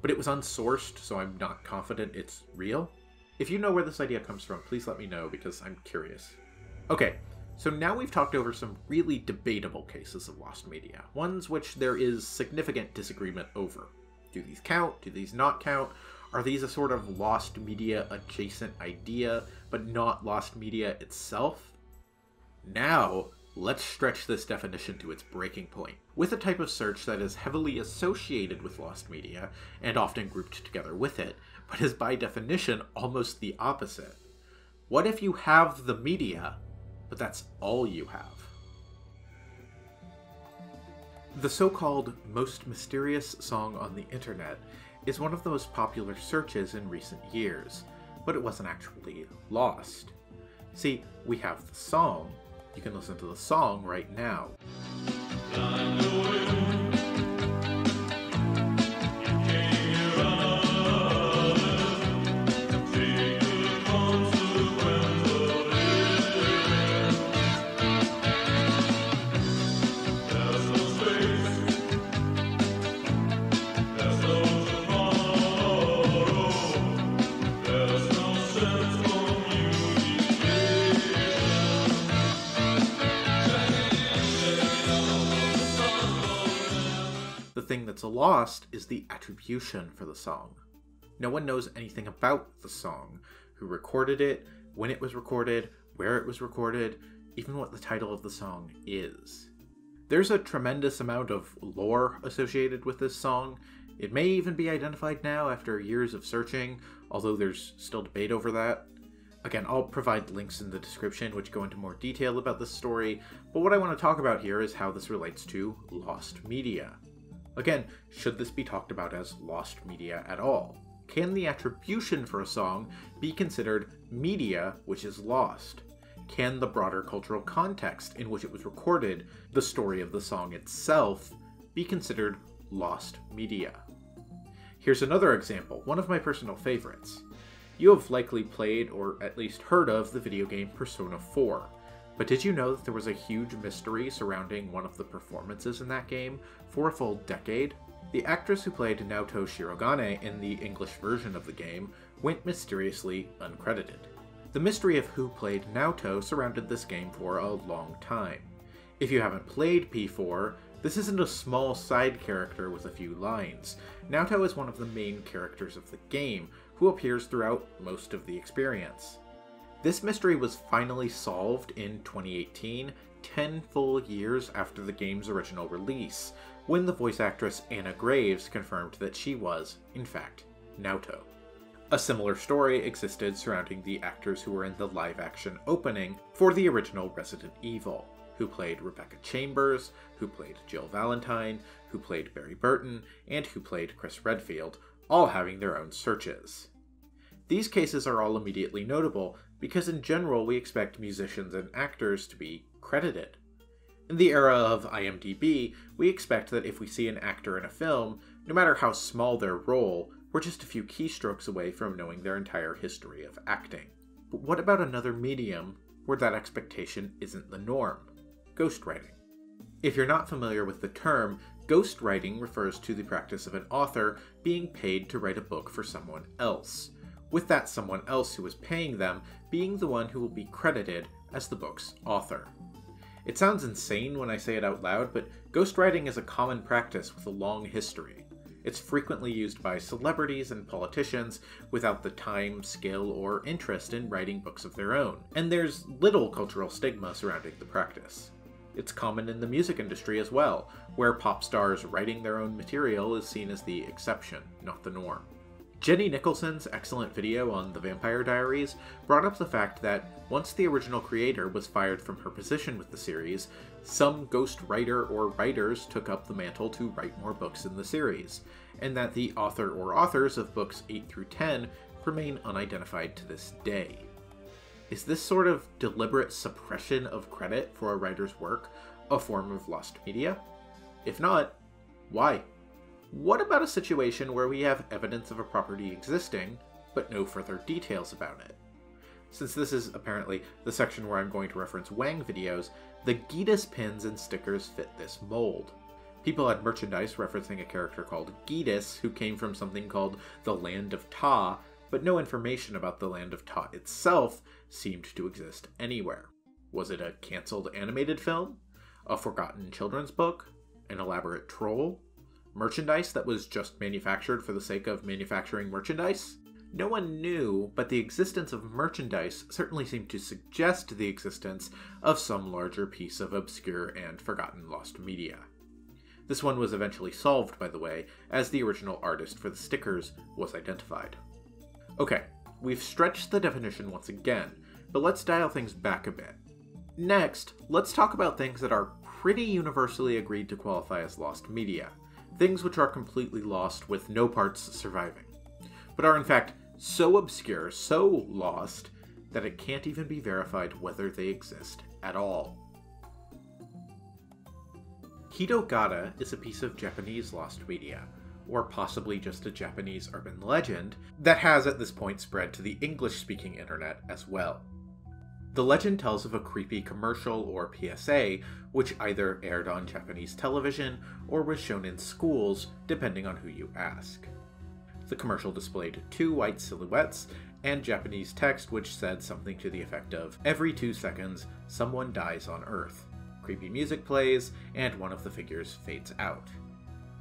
but it was unsourced, so I'm not confident it's real. If you know where this idea comes from, please let me know, because I'm curious. Okay, so now we've talked over some really debatable cases of lost media, ones which there is significant disagreement over. Do these count? Do these not count? Are these a sort of lost media adjacent idea, but not lost media itself? Now, let's stretch this definition to its breaking point, with a type of search that is heavily associated with lost media, and often grouped together with it, but is by definition almost the opposite. What if you have the media, but that's all you have? The so-called most mysterious song on the internet is one of the most popular searches in recent years, but it wasn't actually lost. See, we have the song. You can listen to the song right now. That's lost is the attribution for the song. No one knows anything about the song, who recorded it, when it was recorded, where it was recorded, even what the title of the song is. There's a tremendous amount of lore associated with this song, It may even be identified now after years of searching, although there's still debate over that. Again, I'll provide links in the description which go into more detail about this story, but what I want to talk about here is how this relates to lost media. Again, should this be talked about as lost media at all? Can the attribution for a song be considered media which is lost? Can the broader cultural context in which it was recorded, the story of the song itself, be considered lost media? Here's another example, one of my personal favorites. You have likely played, or at least heard of, the video game Persona four, but did you know that there was a huge mystery surrounding one of the performances in that game for a full decade? The actress who played Naoto Shirogane in the English version of the game went mysteriously uncredited. The mystery of who played Naoto surrounded this game for a long time. If you haven't played P four, this isn't a small side character with a few lines. Naoto is one of the main characters of the game, who appears throughout most of the experience. This mystery was finally solved in twenty eighteen, ten full years after the game's original release, when the voice actress Anna Graves confirmed that she was, in fact, Naoto. A similar story existed surrounding the actors who were in the live-action opening for the original Resident Evil, who played Rebecca Chambers, who played Jill Valentine, who played Barry Burton, and who played Chris Redfield, all having their own searches. These cases are all immediately notable because in general we expect musicians and actors to be credited. In the era of IMDb, we expect that if we see an actor in a film, no matter how small their role, we're just a few keystrokes away from knowing their entire history of acting. But what about another medium where that expectation isn't the norm? Ghostwriting. If you're not familiar with the term, ghostwriting refers to the practice of an author being paid to write a book for someone else, with that someone else who is paying them being the one who will be credited as the book's author. It sounds insane when I say it out loud, but ghostwriting is a common practice with a long history. It's frequently used by celebrities and politicians without the time, skill, or interest in writing books of their own, and there's little cultural stigma surrounding the practice. It's common in the music industry as well, where pop stars writing their own material is seen as the exception, not the norm. Jenny Nicholson's excellent video on The Vampire Diaries brought up the fact that once the original creator was fired from her position with the series, some ghost writer or writers took up the mantle to write more books in the series, and that the author or authors of books eight through ten remain unidentified to this day. Is this sort of deliberate suppression of credit for a writer's work a form of lost media? If not, why? What about a situation where we have evidence of a property existing, but no further details about it? Since this is apparently the section where I'm going to reference Wang videos, the Gitas pins and stickers fit this mold. People had merchandise referencing a character called Gitas who came from something called the Land of Ta, but no information about the Land of Ta itself seemed to exist anywhere. Was it a cancelled animated film? A forgotten children's book? An elaborate troll? Merchandise that was just manufactured for the sake of manufacturing merchandise? No one knew, but the existence of merchandise certainly seemed to suggest the existence of some larger piece of obscure and forgotten lost media. This one was eventually solved, by the way, as the original artist for the stickers was identified. Okay, we've stretched the definition once again, but let's dial things back a bit. Next, let's talk about things that are pretty universally agreed to qualify as lost media, things which are completely lost with no parts surviving, but are in fact so obscure, so lost, that it can't even be verified whether they exist at all. Hidogata is a piece of Japanese lost media, or possibly just a Japanese urban legend, that has at this point spread to the English-speaking internet as well. The legend tells of a creepy commercial or P S A, which either aired on Japanese television or was shown in schools, depending on who you ask. The commercial displayed two white silhouettes and Japanese text which said something to the effect of, "Every two seconds, someone dies on Earth." Creepy music plays, and one of the figures fades out.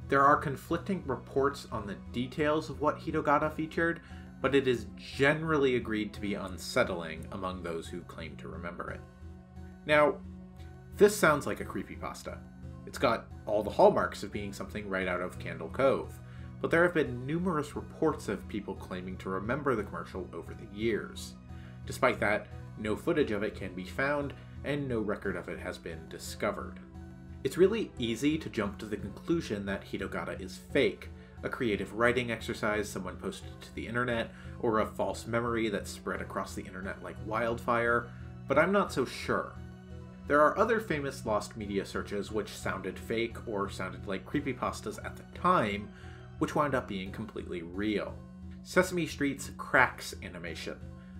There are conflicting reports on the details of what Hidogata featured, but it is generally agreed to be unsettling among those who claim to remember it. Now, this sounds like a creepypasta. It's got all the hallmarks of being something right out of Candle Cove, but there have been numerous reports of people claiming to remember the commercial over the years. Despite that, no footage of it can be found, and no record of it has been discovered. It's really easy to jump to the conclusion that Hitogata is fake, a creative writing exercise someone posted to the internet, or a false memory that spread across the internet like wildfire, but I'm not so sure. There are other famous lost media searches which sounded fake or sounded like creepypastas at the time, which wound up being completely real. Sesame Street's Cracks animation,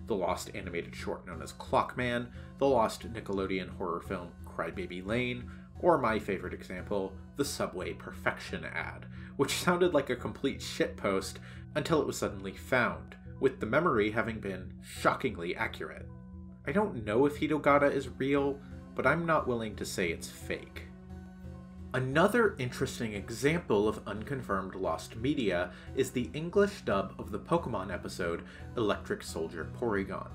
the lost animated short known as Clockman, the lost Nickelodeon horror film Crybaby Lane, or my favorite example, the Subway Perfection ad, which sounded like a complete shitpost until it was suddenly found, with the memory having been shockingly accurate. I don't know if Hitogata is real, but I'm not willing to say it's fake. Another interesting example of unconfirmed lost media is the English dub of the Pokemon episode Electric Soldier Porygon.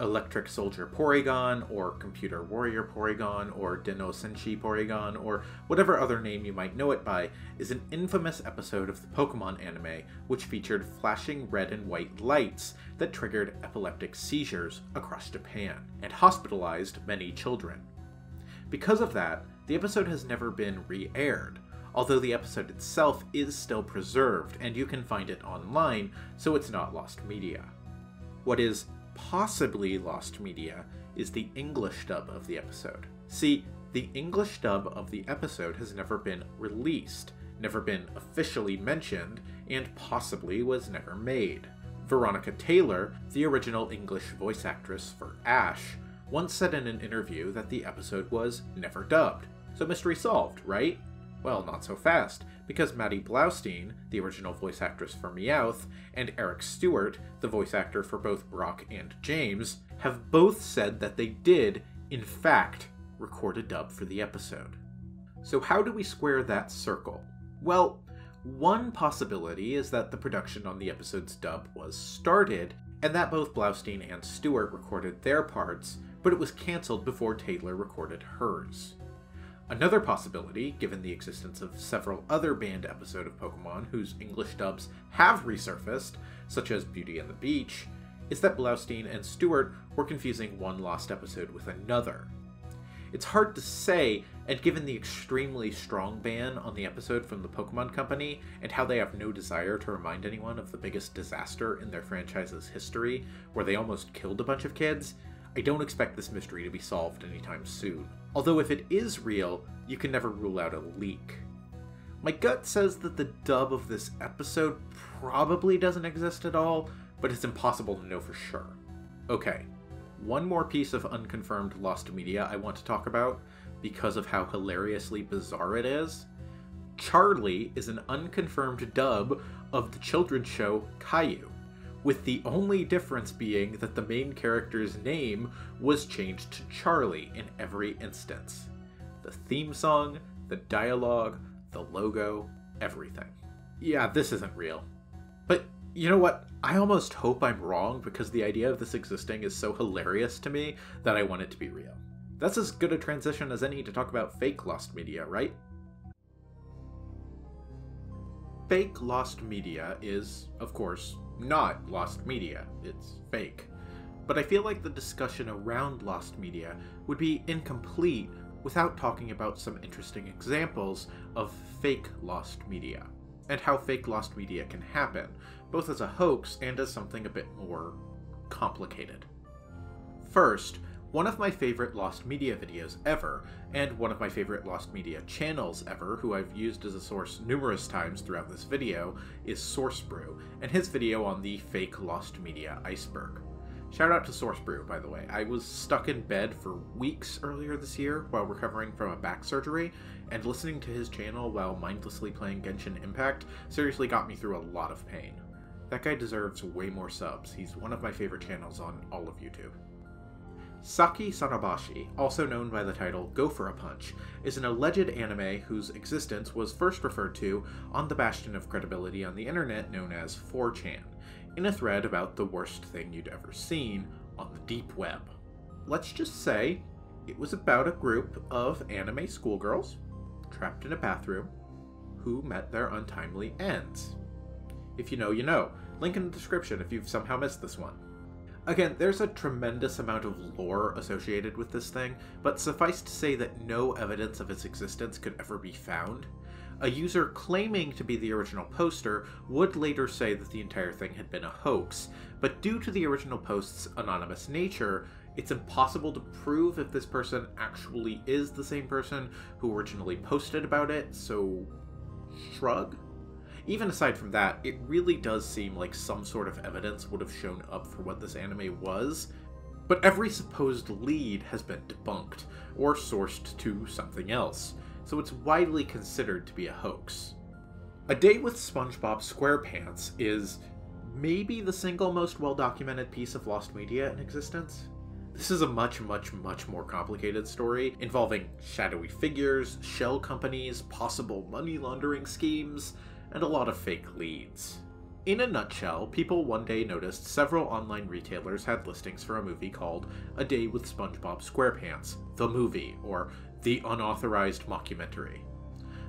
Electric Soldier Porygon, or Computer Warrior Porygon, or Deno Senshi Porygon, or whatever other name you might know it by, is an infamous episode of the Pokemon anime which featured flashing red and white lights that triggered epileptic seizures across Japan, and hospitalized many children. Because of that, the episode has never been re-aired, although the episode itself is still preserved and you can find it online, so it's not lost media. What is possibly lost media is the English dub of the episode. See, the English dub of the episode has never been released, never been officially mentioned, and possibly was never made. Veronica Taylor, the original English voice actress for Ash, once said in an interview that the episode was never dubbed. So mystery solved, right? Well, not so fast, because Maddie Blaustein, the original voice actress for Meowth, and Eric Stewart, the voice actor for both Brock and James, have both said that they did, in fact, record a dub for the episode. So how do we square that circle? Well, one possibility is that the production on the episode's dub was started, and that both Blaustein and Stewart recorded their parts, but it was cancelled before Taylor recorded hers. Another possibility, given the existence of several other banned episodes of Pokemon whose English dubs have resurfaced, such as Beauty and the Beach, is that Blaustein and Stewart were confusing one lost episode with another. It's hard to say, and given the extremely strong ban on the episode from the Pokemon Company, and how they have no desire to remind anyone of the biggest disaster in their franchise's history, where they almost killed a bunch of kids, I don't expect this mystery to be solved anytime soon. Although if it is real, you can never rule out a leak. My gut says that the dub of this episode probably doesn't exist at all, but it's impossible to know for sure. Okay, one more piece of unconfirmed lost media I want to talk about, because of how hilariously bizarre it is. Charlie is an unconfirmed dub of the children's show Caillou, with the only difference being that the main character's name was changed to Charlie in every instance. The theme song, the dialogue, the logo, everything. Yeah, this isn't real. But you know what? I almost hope I'm wrong, because the idea of this existing is so hilarious to me that I want it to be real. That's as good a transition as any to talk about fake lost media, right? Fake lost media is, of course, not lost media, it's fake. But I feel like the discussion around lost media would be incomplete without talking about some interesting examples of fake lost media, and how fake lost media can happen, both as a hoax and as something a bit more complicated. First, one of my favorite lost media videos ever, and one of my favorite lost media channels ever, who I've used as a source numerous times throughout this video, is SourceBrew, and his video on the fake lost media iceberg. Shout out to SourceBrew, by the way. I was stuck in bed for weeks earlier this year while recovering from a back surgery, and listening to his channel while mindlessly playing Genshin Impact seriously got me through a lot of pain. That guy deserves way more subs. He's one of my favorite channels on all of YouTube. Saki Sanabashi, also known by the title Go for a Punch, is an alleged anime whose existence was first referred to on the bastion of credibility on the internet known as four chan, in a thread about the worst thing you'd ever seen on the deep web. Let's just say it was about a group of anime schoolgirls trapped in a bathroom who met their untimely ends. If you know, you know. Link in the description if you've somehow missed this one. Again, there's a tremendous amount of lore associated with this thing, but suffice to say that no evidence of its existence could ever be found. A user claiming to be the original poster would later say that the entire thing had been a hoax, but due to the original post's anonymous nature, it's impossible to prove if this person actually is the same person who originally posted about it, so shrug? Even aside from that, it really does seem like some sort of evidence would have shown up for what this anime was, but every supposed lead has been debunked, or sourced to something else, so it's widely considered to be a hoax. A Day with SpongeBob SquarePants is maybe the single most well-documented piece of lost media in existence. This is a much, much, much more complicated story, involving shadowy figures, shell companies, possible money laundering schemes, and a lot of fake leads. In a nutshell, people one day noticed several online retailers had listings for a movie called A Day with SpongeBob SquarePants, The Movie, or The Unauthorized Mockumentary.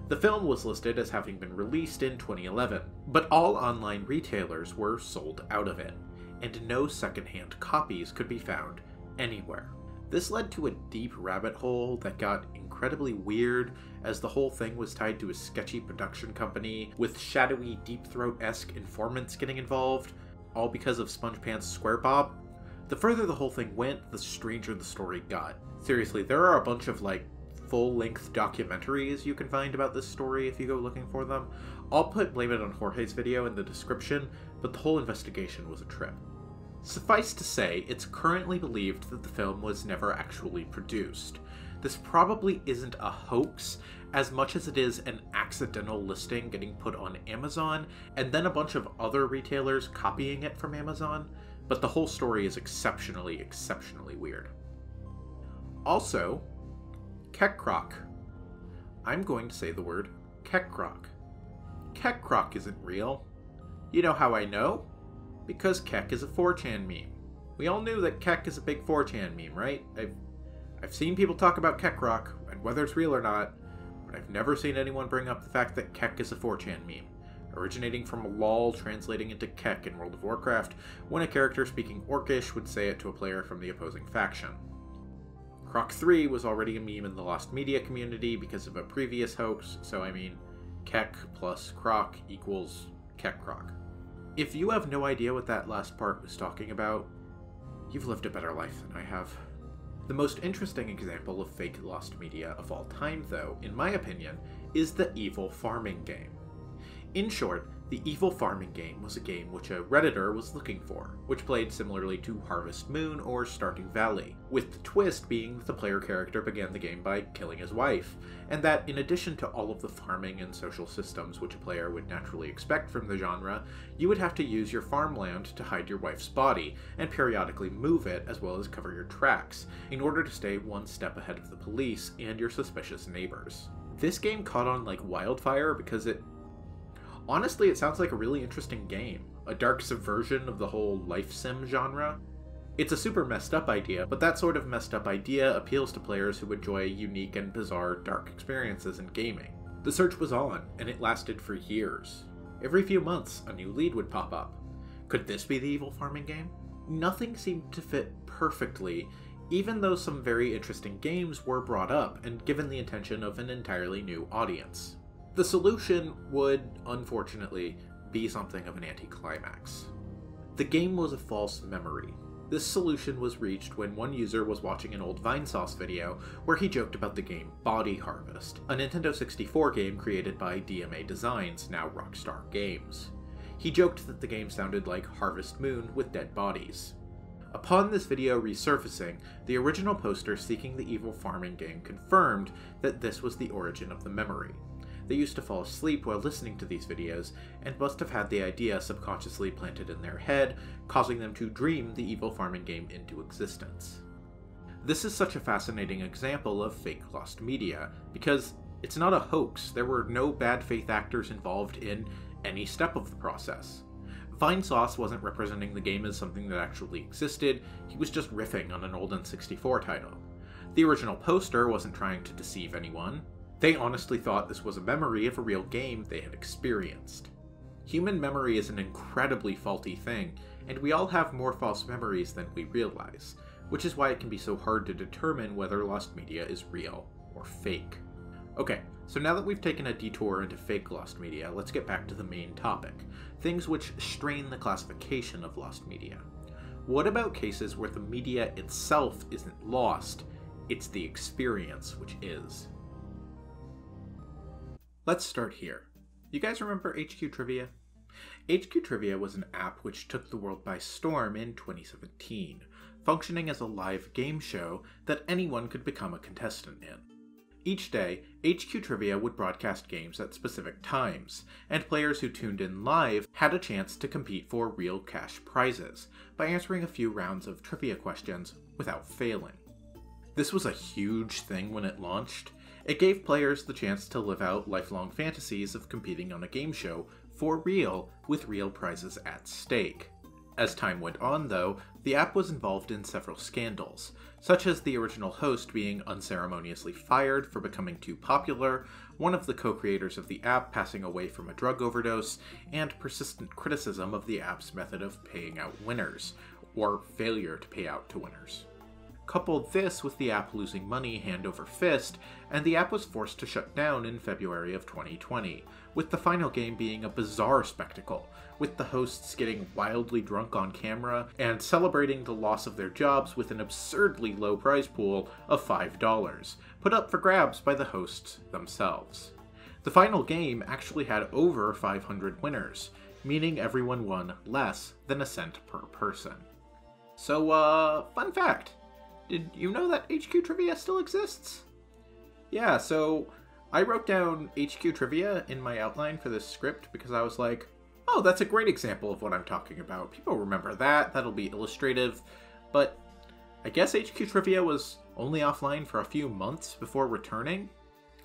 The film was listed as having been released in twenty eleven, but all online retailers were sold out of it, and no secondhand copies could be found anywhere. This led to a deep rabbit hole that got incredibly weird, as the whole thing was tied to a sketchy production company, with shadowy Deep Throat-esque informants getting involved, all because of SpongePants SquareBob. The further the whole thing went, the stranger the story got. Seriously, there are a bunch of, like, full-length documentaries you can find about this story if you go looking for them. I'll put Blame It on Jorge's video in the description, but the whole investigation was a trip. Suffice to say, it's currently believed that the film was never actually produced. This probably isn't a hoax, as much as it is an accidental listing getting put on Amazon, and then a bunch of other retailers copying it from Amazon, but the whole story is exceptionally, exceptionally weird. Also, Kekrok. I'm going to say the word Kekrok. Kekrok isn't real. You know how I know? Because Kek is a four chan meme. We all knew that Kek is a big four chan meme, right? I've, I've seen people talk about Kekrok, and whether it's real or not, but I've never seen anyone bring up the fact that Kek is a four chan meme, originating from a lol translating into Kek in World of Warcraft, when a character speaking Orcish would say it to a player from the opposing faction. Croc three was already a meme in the lost media community because of a previous hoax, so I mean, Kek plus Croc equals Kekrok. If you have no idea what that last part was talking about, you've lived a better life than I have. The most interesting example of fake lost media of all time, though, in my opinion, is the Evil Farming Game. In short, the Evil Farming Game was a game which a Redditor was looking for, which played similarly to Harvest Moon or Stardew Valley, with the twist being that the player character began the game by killing his wife, and that in addition to all of the farming and social systems which a player would naturally expect from the genre, you would have to use your farmland to hide your wife's body, and periodically move it as well as cover your tracks, in order to stay one step ahead of the police and your suspicious neighbors. This game caught on like wildfire because it honestly, it sounds like a really interesting game, a dark subversion of the whole life sim genre. It's a super messed up idea, but that sort of messed up idea appeals to players who enjoy unique and bizarre dark experiences in gaming. The search was on, and it lasted for years. Every few months, a new lead would pop up. Could this be the Evil Farming Game? Nothing seemed to fit perfectly, even though some very interesting games were brought up and given the attention of an entirely new audience. The solution would, unfortunately, be something of an anticlimax. The game was a false memory. This solution was reached when one user was watching an old Vinesauce video where he joked about the game Body Harvest, a Nintendo sixty-four game created by D M A Designs, now Rockstar Games. He joked that the game sounded like Harvest Moon with dead bodies. Upon this video resurfacing, the original poster seeking the Evil Farming Game confirmed that this was the origin of the memory. They used to fall asleep while listening to these videos, and must have had the idea subconsciously planted in their head, causing them to dream the Evil Farming Game into existence. This is such a fascinating example of fake lost media, because it's not a hoax. There were no bad faith actors involved in any step of the process. Vinesauce wasn't representing the game as something that actually existed, he was just riffing on an old N sixty-four title. The original poster wasn't trying to deceive anyone. They honestly thought this was a memory of a real game they had experienced. Human memory is an incredibly faulty thing, and we all have more false memories than we realize, which is why it can be so hard to determine whether lost media is real or fake. Okay, so now that we've taken a detour into fake lost media, let's get back to the main topic, things which strain the classification of lost media. What about cases where the media itself isn't lost, it's the experience which is? Let's start here. You guys remember H Q Trivia? H Q Trivia was an app which took the world by storm in twenty seventeen, functioning as a live game show that anyone could become a contestant in. Each day, H Q Trivia would broadcast games at specific times, and players who tuned in live had a chance to compete for real cash prizes by answering a few rounds of trivia questions without failing. This was a huge thing when it launched. It gave players the chance to live out lifelong fantasies of competing on a game show for real, with real prizes at stake. As time went on, though, the app was involved in several scandals, such as the original host being unceremoniously fired for becoming too popular, one of the co-creators of the app passing away from a drug overdose, and persistent criticism of the app's method of paying out winners, or failure to pay out to winners. Coupled this with the app losing money hand over fist, and the app was forced to shut down in February of twenty twenty, with the final game being a bizarre spectacle, with the hosts getting wildly drunk on camera and celebrating the loss of their jobs with an absurdly low prize pool of five dollars, put up for grabs by the hosts themselves. The final game actually had over five hundred winners, meaning everyone won less than a cent per person. So, uh, fun fact! Did you know that H Q Trivia still exists? Yeah, so I wrote down H Q Trivia in my outline for this script because I was like, oh, that's a great example of what I'm talking about. People remember that, that'll be illustrative. But I guess H Q Trivia was only offline for a few months before returning.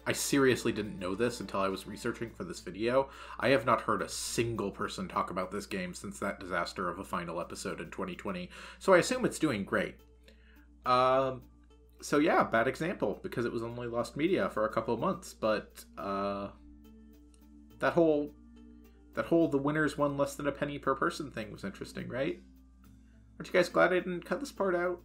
I seriously didn't know this until I was researching for this video. I have not heard a single person talk about this game since that disaster of a final episode in twenty twenty, so I assume it's doing great. Um, so yeah, bad example, because it was only lost media for a couple of months, but, uh, that whole, that whole the winners won less than a penny per person thing was interesting, right? Aren't you guys glad I didn't cut this part out?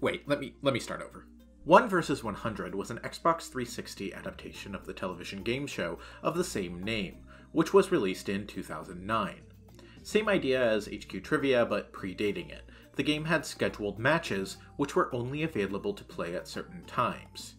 Wait, let me, let me start over. one versus one hundred was an Xbox three sixty adaptation of the television game show of the same name, which was released in two thousand nine. Same idea as H Q Trivia, but predating it. The game had scheduled matches, which were only available to play at certain times.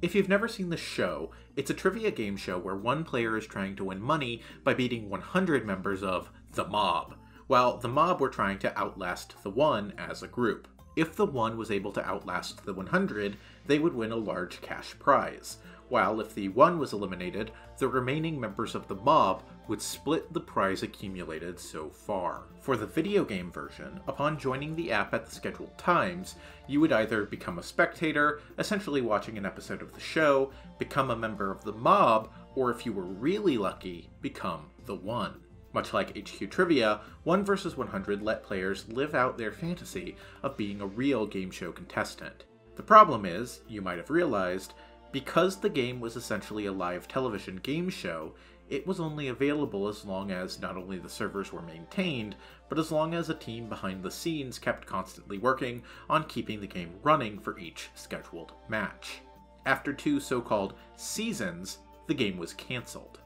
If you've never seen the show, it's a trivia game show where one player is trying to win money by beating one hundred members of the mob, while the mob were trying to outlast the one as a group. If the one was able to outlast the one hundred, they would win a large cash prize, while if the one was eliminated, the remaining members of the mob would split the prize accumulated so far. For the video game version, upon joining the app at the scheduled times, you would either become a spectator, essentially watching an episode of the show, become a member of the mob, or if you were really lucky, become the one. Much like H Q Trivia, one versus one hundred let players live out their fantasy of being a real game show contestant. The problem is, you might have realized, because the game was essentially a live television game show, it was only available as long as not only the servers were maintained, but as long as a team behind the scenes kept constantly working on keeping the game running for each scheduled match. After two so-called seasons, the game was cancelled.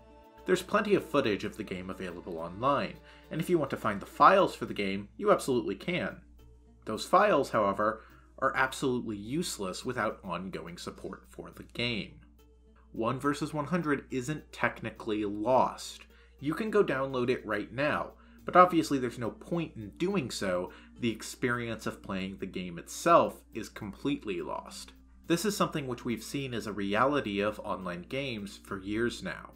There's plenty of footage of the game available online, and if you want to find the files for the game, you absolutely can. Those files, however, are absolutely useless without ongoing support for the game. one versus one hundred isn't technically lost. You can go download it right now, but obviously there's no point in doing so. The experience of playing the game itself is completely lost. This is something which we've seen as a reality of online games for years now.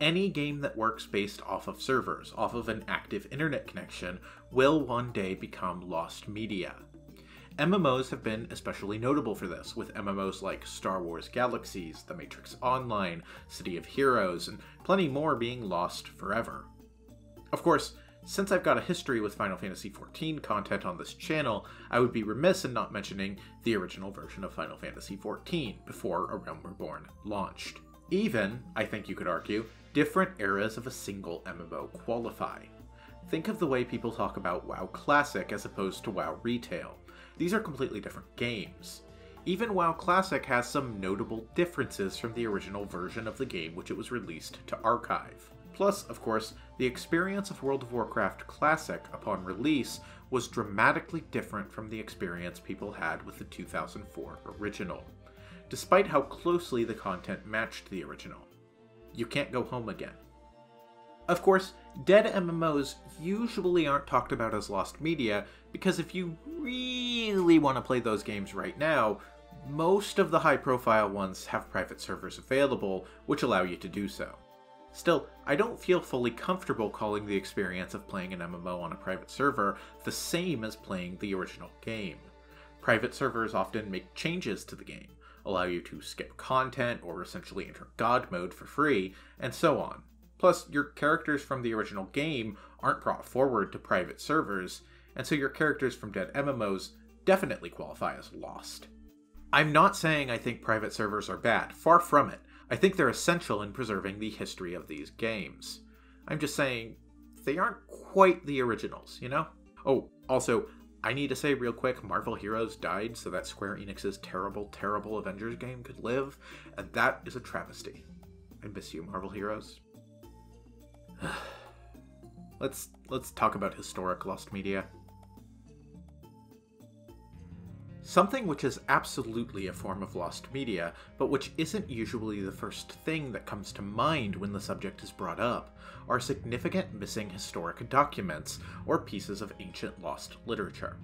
Any game that works based off of servers, off of an active internet connection, will one day become lost media. M M Os have been especially notable for this, with M M Os like Star Wars Galaxies, The Matrix Online, City of Heroes, and plenty more being lost forever. Of course, Since I've got a history with Final Fantasy fourteen content on this channel, I would be remiss in not mentioning the original version of Final Fantasy fourteen before A Realm Reborn launched. Even, I think you could argue, different eras of a single M M O qualify. Think of the way people talk about WoW Classic as opposed to WoW Retail. These are completely different games. Even WoW Classic has some notable differences from the original version of the game which it was released to archive. Plus, of course, the experience of World of Warcraft Classic upon release was dramatically different from the experience people had with the two thousand four original, despite how closely the content matched the original. You can't go home again. Of course, dead M M Os usually aren't talked about as lost media, because if you really want to play those games right now, most of the high-profile ones have private servers available, which allow you to do so. Still, I don't feel fully comfortable calling the experience of playing an M M O on a private server the same as playing the original game. Private servers often make changes to the game, allow you to skip content or essentially enter God mode for free, and so on. Plus, your characters from the original game aren't brought forward to private servers, and so your characters from dead M M Os definitely qualify as lost. I'm not saying I think private servers are bad, far from it. I think they're essential in preserving the history of these games. I'm just saying, they aren't quite the originals, you know? Oh, also, I need to say real quick, Marvel Heroes died so that Square Enix's terrible, terrible Avengers game could live, and that is a travesty. I miss you, Marvel Heroes. Let's let's talk about historic lost media. Something which is absolutely a form of lost media, but which isn't usually the first thing that comes to mind when the subject is brought up, are significant missing historic documents or pieces of ancient lost literature.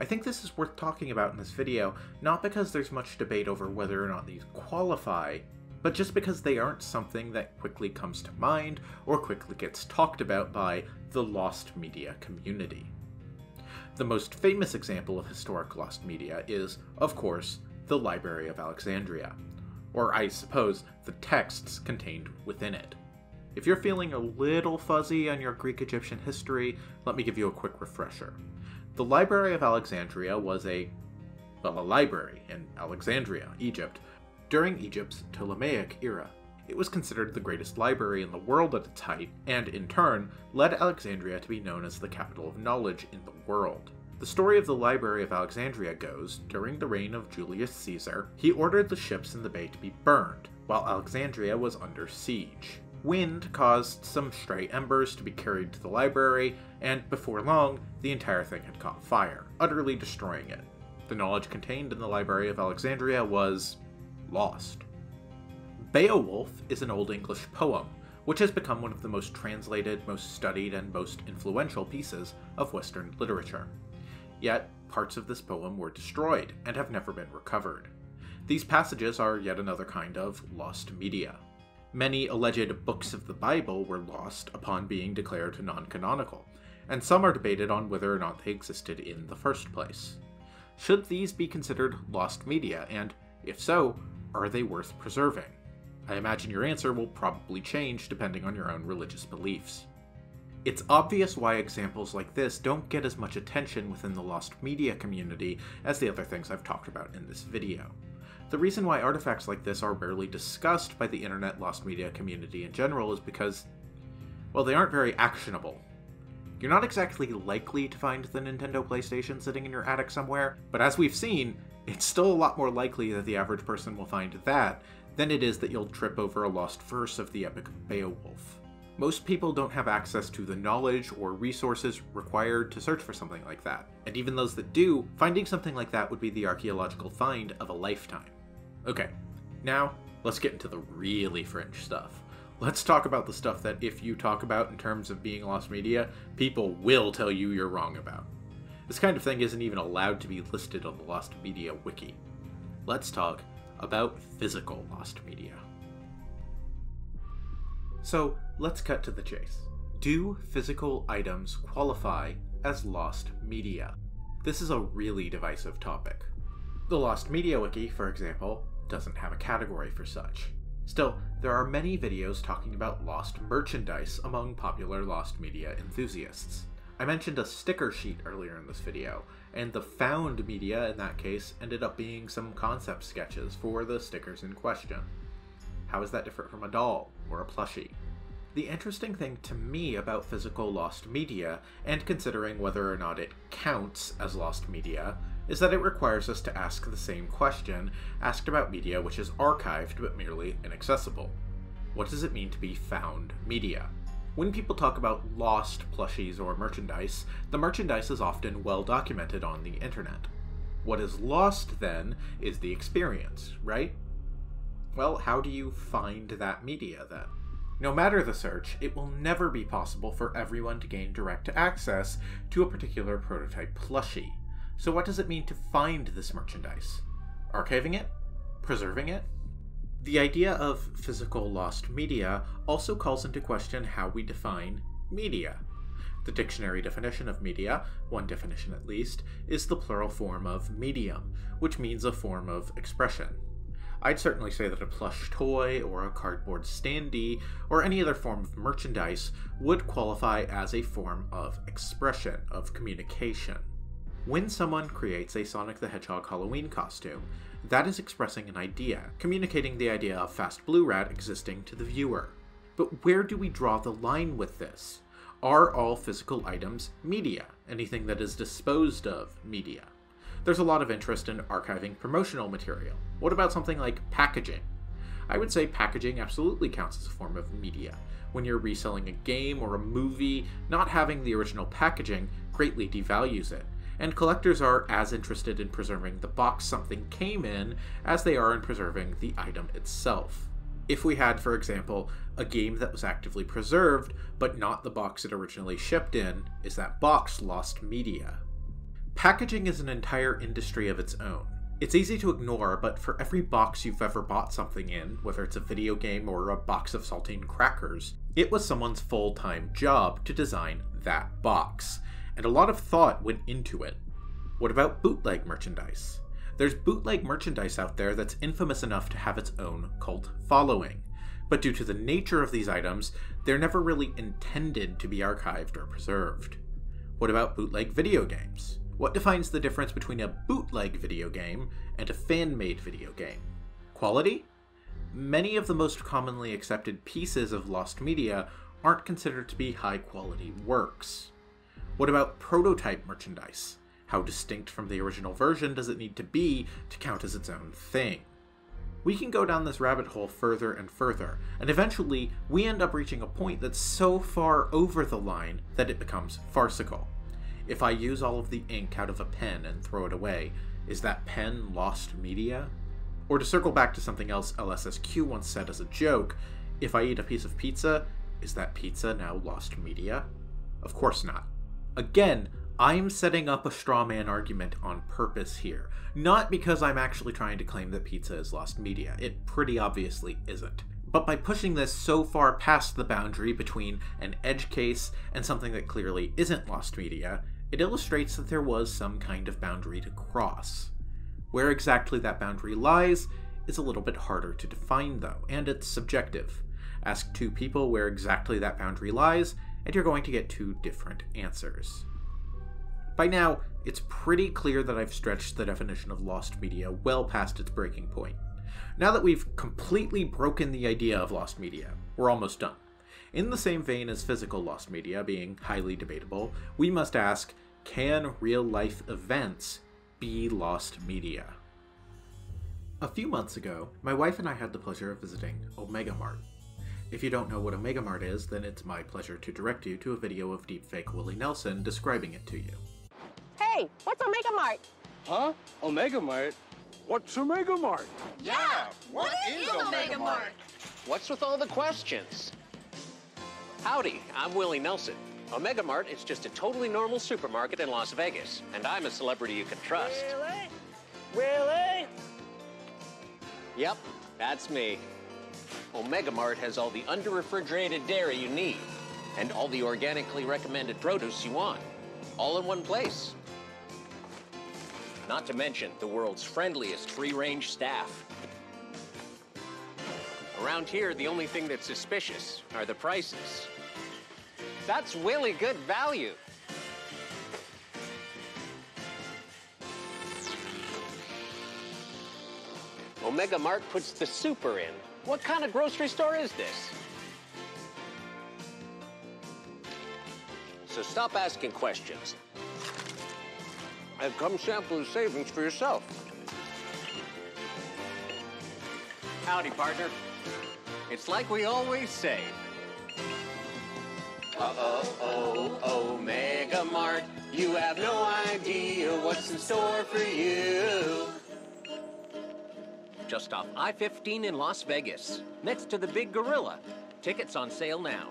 I think this is worth talking about in this video, not because there's much debate over whether or not these qualify, but just because they aren't something that quickly comes to mind or quickly gets talked about by the lost media community. The most famous example of historic lost media is, of course, the Library of Alexandria, or I suppose, the texts contained within it. If you're feeling a little fuzzy on your Greek-Egyptian history, let me give you a quick refresher. The Library of Alexandria was a, well, a library in Alexandria, Egypt, during Egypt's Ptolemaic era. It was considered the greatest library in the world at its height, and in turn, led Alexandria to be known as the capital of knowledge in the world. The story of the Library of Alexandria goes, during the reign of Julius Caesar, he ordered the ships in the bay to be burned, while Alexandria was under siege. Wind caused some stray embers to be carried to the library, and before long, the entire thing had caught fire, utterly destroying it. The knowledge contained in the Library of Alexandria was lost. Beowulf is an Old English poem, which has become one of the most translated, most studied, and most influential pieces of Western literature. Yet, parts of this poem were destroyed and have never been recovered. These passages are yet another kind of lost media. Many alleged books of the Bible were lost upon being declared non-canonical, and some are debated on whether or not they existed in the first place. Should these be considered lost media, and if so, are they worth preserving? I imagine your answer will probably change depending on your own religious beliefs. It's obvious why examples like this don't get as much attention within the lost media community as the other things I've talked about in this video. The reason why artifacts like this are rarely discussed by the internet lost media community in general is because, well, they aren't very actionable. You're not exactly likely to find the Nintendo PlayStation sitting in your attic somewhere, but as we've seen, it's still a lot more likely that the average person will find that than it is that you'll trip over a lost verse of the Epic of Beowulf. Most people don't have access to the knowledge or resources required to search for something like that, and even those that do, finding something like that would be the archaeological find of a lifetime. Okay, now let's get into the really fringe stuff. Let's talk about the stuff that if you talk about in terms of being lost media, people will tell you you're wrong about. This kind of thing isn't even allowed to be listed on the Lost Media Wiki. Let's talk about physical lost media. So let's cut to the chase. Do physical items qualify as lost media? This is a really divisive topic. The Lost Media Wiki, for example, doesn't have a category for such. Still, there are many videos talking about lost merchandise among popular lost media enthusiasts. I mentioned a sticker sheet earlier in this video, and the found media in that case ended up being some concept sketches for the stickers in question. How is that different from a doll or a plushie? The interesting thing to me about physical lost media, and considering whether or not it counts as lost media, is that it requires us to ask the same question asked about media which is archived but merely inaccessible. What does it mean to be found media? When people talk about lost plushies or merchandise, the merchandise is often well documented on the internet. What is lost, then, is the experience, right? Well, how do you find that media, then? No matter the search, it will never be possible for everyone to gain direct access to a particular prototype plushie. So what does it mean to find this merchandise? Archiving it? Preserving it? The idea of physical lost media also calls into question how we define media. The dictionary definition of media, one definition at least, is the plural form of medium, which means a form of expression. I'd certainly say that a plush toy, or a cardboard standee, or any other form of merchandise would qualify as a form of expression, of communication. When someone creates a Sonic the Hedgehog Halloween costume, that is expressing an idea, communicating the idea of Fast Blue Rat existing to the viewer. But where do we draw the line with this? Are all physical items media? Anything that is disposed of media? There's a lot of interest in archiving promotional material. What about something like packaging? I would say packaging absolutely counts as a form of media. When you're reselling a game or a movie, not having the original packaging greatly devalues it, and collectors are as interested in preserving the box something came in as they are in preserving the item itself. If we had, for example, a game that was actively preserved, but not the box it originally shipped in, is that box lost media? Packaging is an entire industry of its own. It's easy to ignore, but for every box you've ever bought something in, whether it's a video game or a box of saltine crackers, it was someone's full-time job to design that box, and a lot of thought went into it. What about bootleg merchandise? There's bootleg merchandise out there that's infamous enough to have its own cult following, but due to the nature of these items, they're never really intended to be archived or preserved. What about bootleg video games? What defines the difference between a bootleg video game and a fan-made video game? Quality? Many of the most commonly accepted pieces of lost media aren't considered to be high-quality works. What about prototype merchandise? How distinct from the original version does it need to be to count as its own thing? We can go down this rabbit hole further and further, and eventually we end up reaching a point that's so far over the line that it becomes farcical. If I use all of the ink out of a pen and throw it away, is that pen lost media? Or to circle back to something else L S S Q once said as a joke, if I eat a piece of pizza, is that pizza now lost media? Of course not. Again, I'm setting up a straw man argument on purpose here, not because I'm actually trying to claim that pizza is lost media. It pretty obviously isn't. But by pushing this so far past the boundary between an edge case and something that clearly isn't lost media, it illustrates that there was some kind of boundary to cross. Where exactly that boundary lies is a little bit harder to define though, and it's subjective. Ask two people where exactly that boundary lies, and you're going to get two different answers. By now, it's pretty clear that I've stretched the definition of lost media well past its breaking point. Now that we've completely broken the idea of lost media, we're almost done. In the same vein as physical lost media being highly debatable, we must ask, can real-life events be lost media? A few months ago, my wife and I had the pleasure of visiting Omega Mart. If you don't know what Omega Mart is, then it's my pleasure to direct you to a video of deepfake Willie Nelson describing it to you. Hey, what's Omega Mart? Huh? Omega Mart? What's Omega Mart? Yeah, what, what is, is Omega, Omega Mart? Mart? What's with all the questions? Howdy, I'm Willie Nelson. Omega Mart is just a totally normal supermarket in Las Vegas, and I'm a celebrity you can trust. Willie? Willie? Yep, that's me. Omega Mart has all the under-refrigerated dairy you need, and all the organically recommended produce you want, all in one place. Not to mention the world's friendliest free-range staff. Around here, the only thing that's suspicious are the prices. That's really good value. Omega Mart puts the super in. What kind of grocery store is this? So stop asking questions and come sample the savings for yourself. Howdy, partner. It's like we always say. Uh-oh, oh, Omega Mart, you have no idea what's in store for you. Just off I fifteen in Las Vegas, next to the Big Gorilla. Tickets on sale now.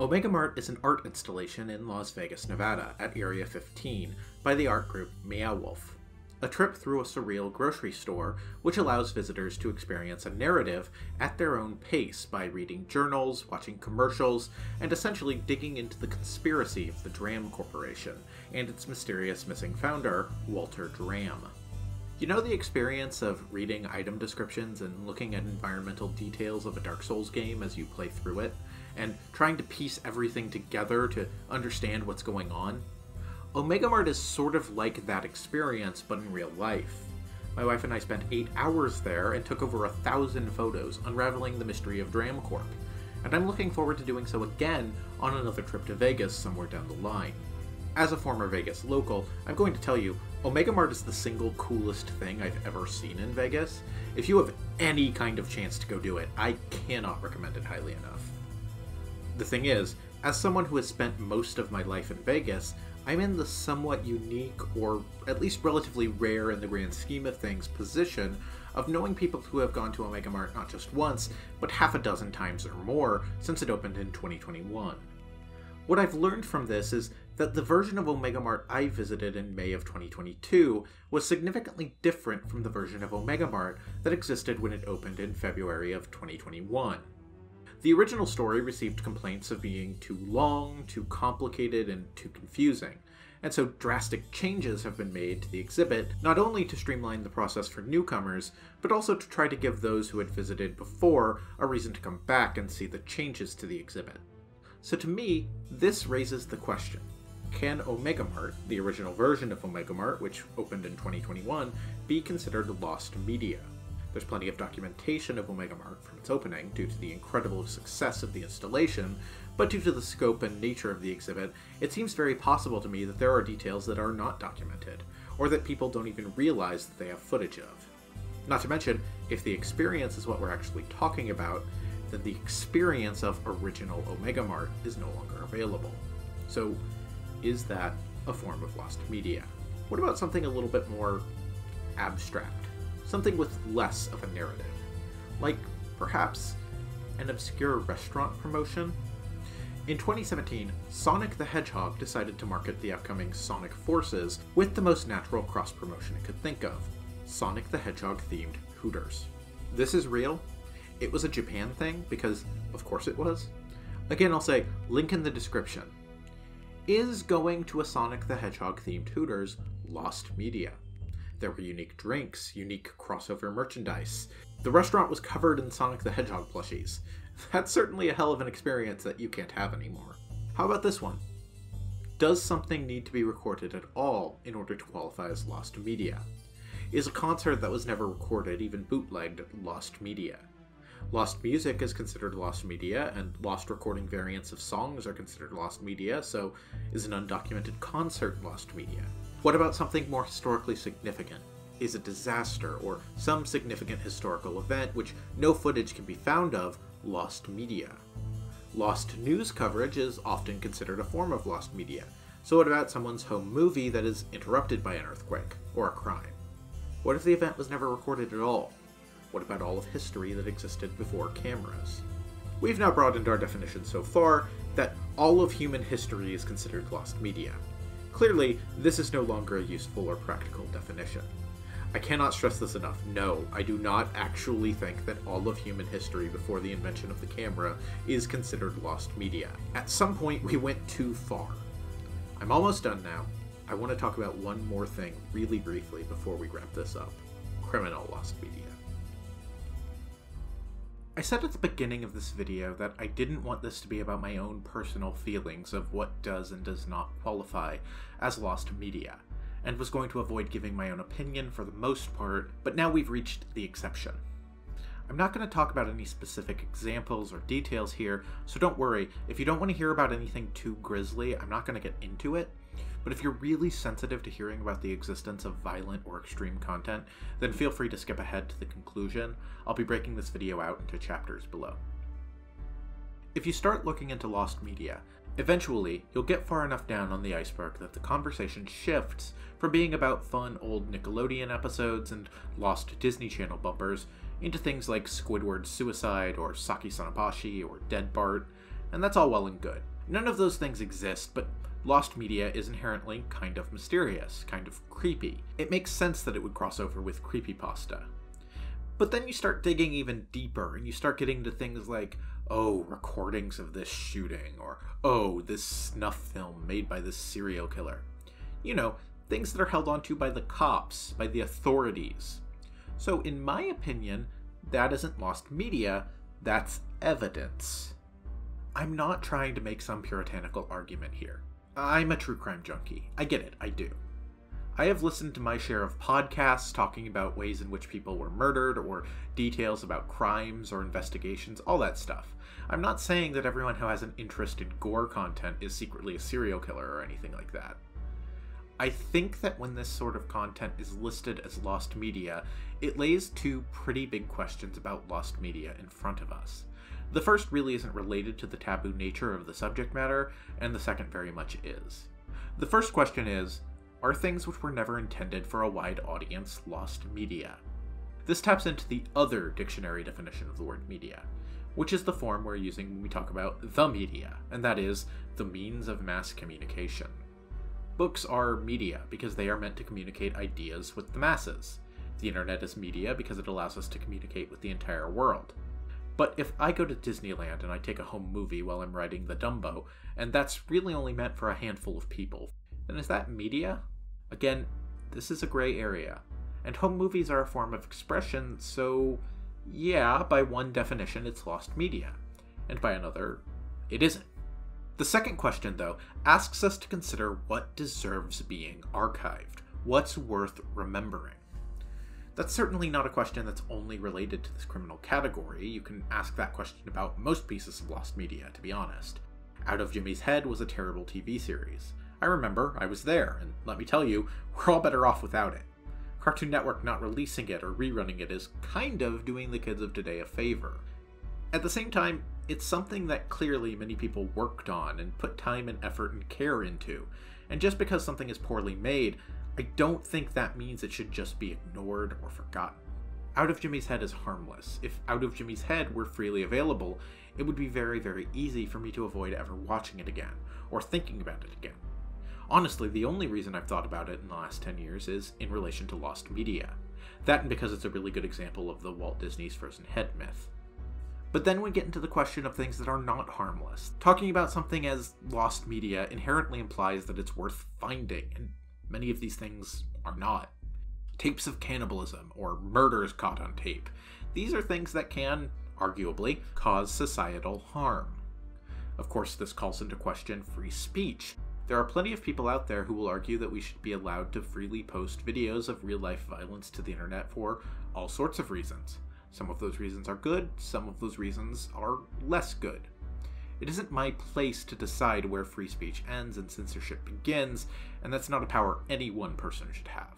Omega Mart is an art installation in Las Vegas, Nevada, at Area fifteen, by the art group Meow Wolf. A trip through a surreal grocery store, which allows visitors to experience a narrative at their own pace by reading journals, watching commercials, and essentially digging into the conspiracy of the Dram Corporation and its mysterious missing founder, Walter Dram. You know the experience of reading item descriptions and looking at environmental details of a Dark Souls game as you play through it, and trying to piece everything together to understand what's going on? Omega Mart is sort of like that experience, but in real life. My wife and I spent eight hours there and took over a thousand photos unraveling the mystery of Dram Corp, and I'm looking forward to doing so again on another trip to Vegas somewhere down the line. As a former Vegas local, I'm going to tell you, Omega Mart is the single coolest thing I've ever seen in Vegas. If you have any kind of chance to go do it, I cannot recommend it highly enough. The thing is, as someone who has spent most of my life in Vegas, I'm in the somewhat unique, or at least relatively rare in the grand scheme of things, position of knowing people who have gone to Omega Mart not just once, but half a dozen times or more since it opened in twenty twenty-one. What I've learned from this is that the version of Omega Mart I visited in May of twenty twenty-two was significantly different from the version of Omega Mart that existed when it opened in February of twenty twenty-one. The original story received complaints of being too long, too complicated, and too confusing, and so drastic changes have been made to the exhibit, not only to streamline the process for newcomers, but also to try to give those who had visited before a reason to come back and see the changes to the exhibit. So to me, this raises the question, can Omega Mart, the original version of Omega Mart, which opened in twenty twenty-one, be considered lost media? There's plenty of documentation of Omega Mart from its opening due to the incredible success of the installation, but due to the scope and nature of the exhibit, it seems very possible to me that there are details that are not documented, or that people don't even realize that they have footage of. Not to mention, if the experience is what we're actually talking about, that the experience of original Omega Mart is no longer available. So is that a form of lost media? What about something a little bit more abstract? Something with less of a narrative? Like, perhaps, an obscure restaurant promotion? In twenty seventeen, Sonic the Hedgehog decided to market the upcoming Sonic Forces with the most natural cross-promotion it could think of, Sonic the Hedgehog-themed Hooters. This is real. It was a Japan thing, because of course it was. Again, I'll say, link in the description. Is going to a Sonic the Hedgehog-themed Hooters lost media? There were unique drinks, unique crossover merchandise. The restaurant was covered in Sonic the Hedgehog plushies. That's certainly a hell of an experience that you can't have anymore. How about this one? Does something need to be recorded at all in order to qualify as lost media? Is a concert that was never recorded, even bootlegged, lost media? Lost music is considered lost media, and lost recording variants of songs are considered lost media, so is an undocumented concert lost media? What about something more historically significant? Is a disaster or some significant historical event which no footage can be found of lost media? Lost news coverage is often considered a form of lost media, so what about someone's home movie that is interrupted by an earthquake or a crime? What if the event was never recorded at all? What about all of history that existed before cameras? We've now broadened our definition so far that all of human history is considered lost media. Clearly, this is no longer a useful or practical definition. I cannot stress this enough. No, I do not actually think that all of human history before the invention of the camera is considered lost media. At some point, we went too far. I'm almost done now. I want to talk about one more thing really briefly before we wrap this up. Criminal lost media. I said at the beginning of this video that I didn't want this to be about my own personal feelings of what does and does not qualify as lost media, and was going to avoid giving my own opinion for the most part, but now we've reached the exception. I'm not going to talk about any specific examples or details here, so don't worry, if you don't want to hear about anything too grisly, I'm not going to get into it, but if you're really sensitive to hearing about the existence of violent or extreme content, then feel free to skip ahead to the conclusion. I'll be breaking this video out into chapters below. If you start looking into lost media, eventually you'll get far enough down on the iceberg that the conversation shifts from being about fun old Nickelodeon episodes and lost Disney Channel bumpers into things like Squidward's suicide or Saki Sonobashi or Dead Bart, and that's all well and good. None of those things exist, but lost media is inherently kind of mysterious, kind of creepy. It makes sense that it would cross over with creepypasta. But then you start digging even deeper, and you start getting to things like, oh, recordings of this shooting, or oh, this snuff film made by this serial killer. You know, things that are held onto by the cops, by the authorities. So in my opinion, that isn't lost media, that's evidence. I'm not trying to make some puritanical argument here. I'm a true crime junkie. I get it, I do. I have listened to my share of podcasts talking about ways in which people were murdered, or details about crimes or investigations, all that stuff. I'm not saying that everyone who has an interest in gore content is secretly a serial killer or anything like that. I think that when this sort of content is listed as lost media, it lays two pretty big questions about lost media in front of us. The first really isn't related to the taboo nature of the subject matter, and the second very much is. The first question is, are things which were never intended for a wide audience lost media? This taps into the other dictionary definition of the word media, which is the form we're using when we talk about the media, and that is the means of mass communication. Books are media because they are meant to communicate ideas with the masses. The internet is media because it allows us to communicate with the entire world. But if I go to Disneyland and I take a home movie while I'm riding the Dumbo, and that's really only meant for a handful of people, then is that media? Again, this is a gray area, and home movies are a form of expression, so yeah, by one definition it's lost media, and by another, it isn't. The second question, though, asks us to consider what deserves being archived, what's worth remembering. That's certainly not a question that's only related to this criminal category. You can ask that question about most pieces of lost media, to be honest. Out of Jimmy's Head was a terrible T V series. I remember, I was there, and let me tell you, we're all better off without it. Cartoon Network not releasing it or rerunning it is kind of doing the kids of today a favor. At the same time, it's something that clearly many people worked on and put time and effort and care into, and just because something is poorly made, I don't think that means it should just be ignored or forgotten. Out of Jimmy's Head is harmless. If Out of Jimmy's Head were freely available, it would be very, very easy for me to avoid ever watching it again, or thinking about it again. Honestly, the only reason I've thought about it in the last ten years is in relation to lost media. That and because it's a really good example of the Walt Disney's Frozen Head myth. But then we get into the question of things that are not harmless. Talking about something as lost media inherently implies that it's worth finding, and many of these things are not. Tapes of cannibalism, or murders caught on tape. These are things that can, arguably, cause societal harm. Of course, this calls into question free speech. There are plenty of people out there who will argue that we should be allowed to freely post videos of real-life violence to the internet for all sorts of reasons. Some of those reasons are good, some of those reasons are less good. It isn't my place to decide where free speech ends and censorship begins, and that's not a power any one person should have.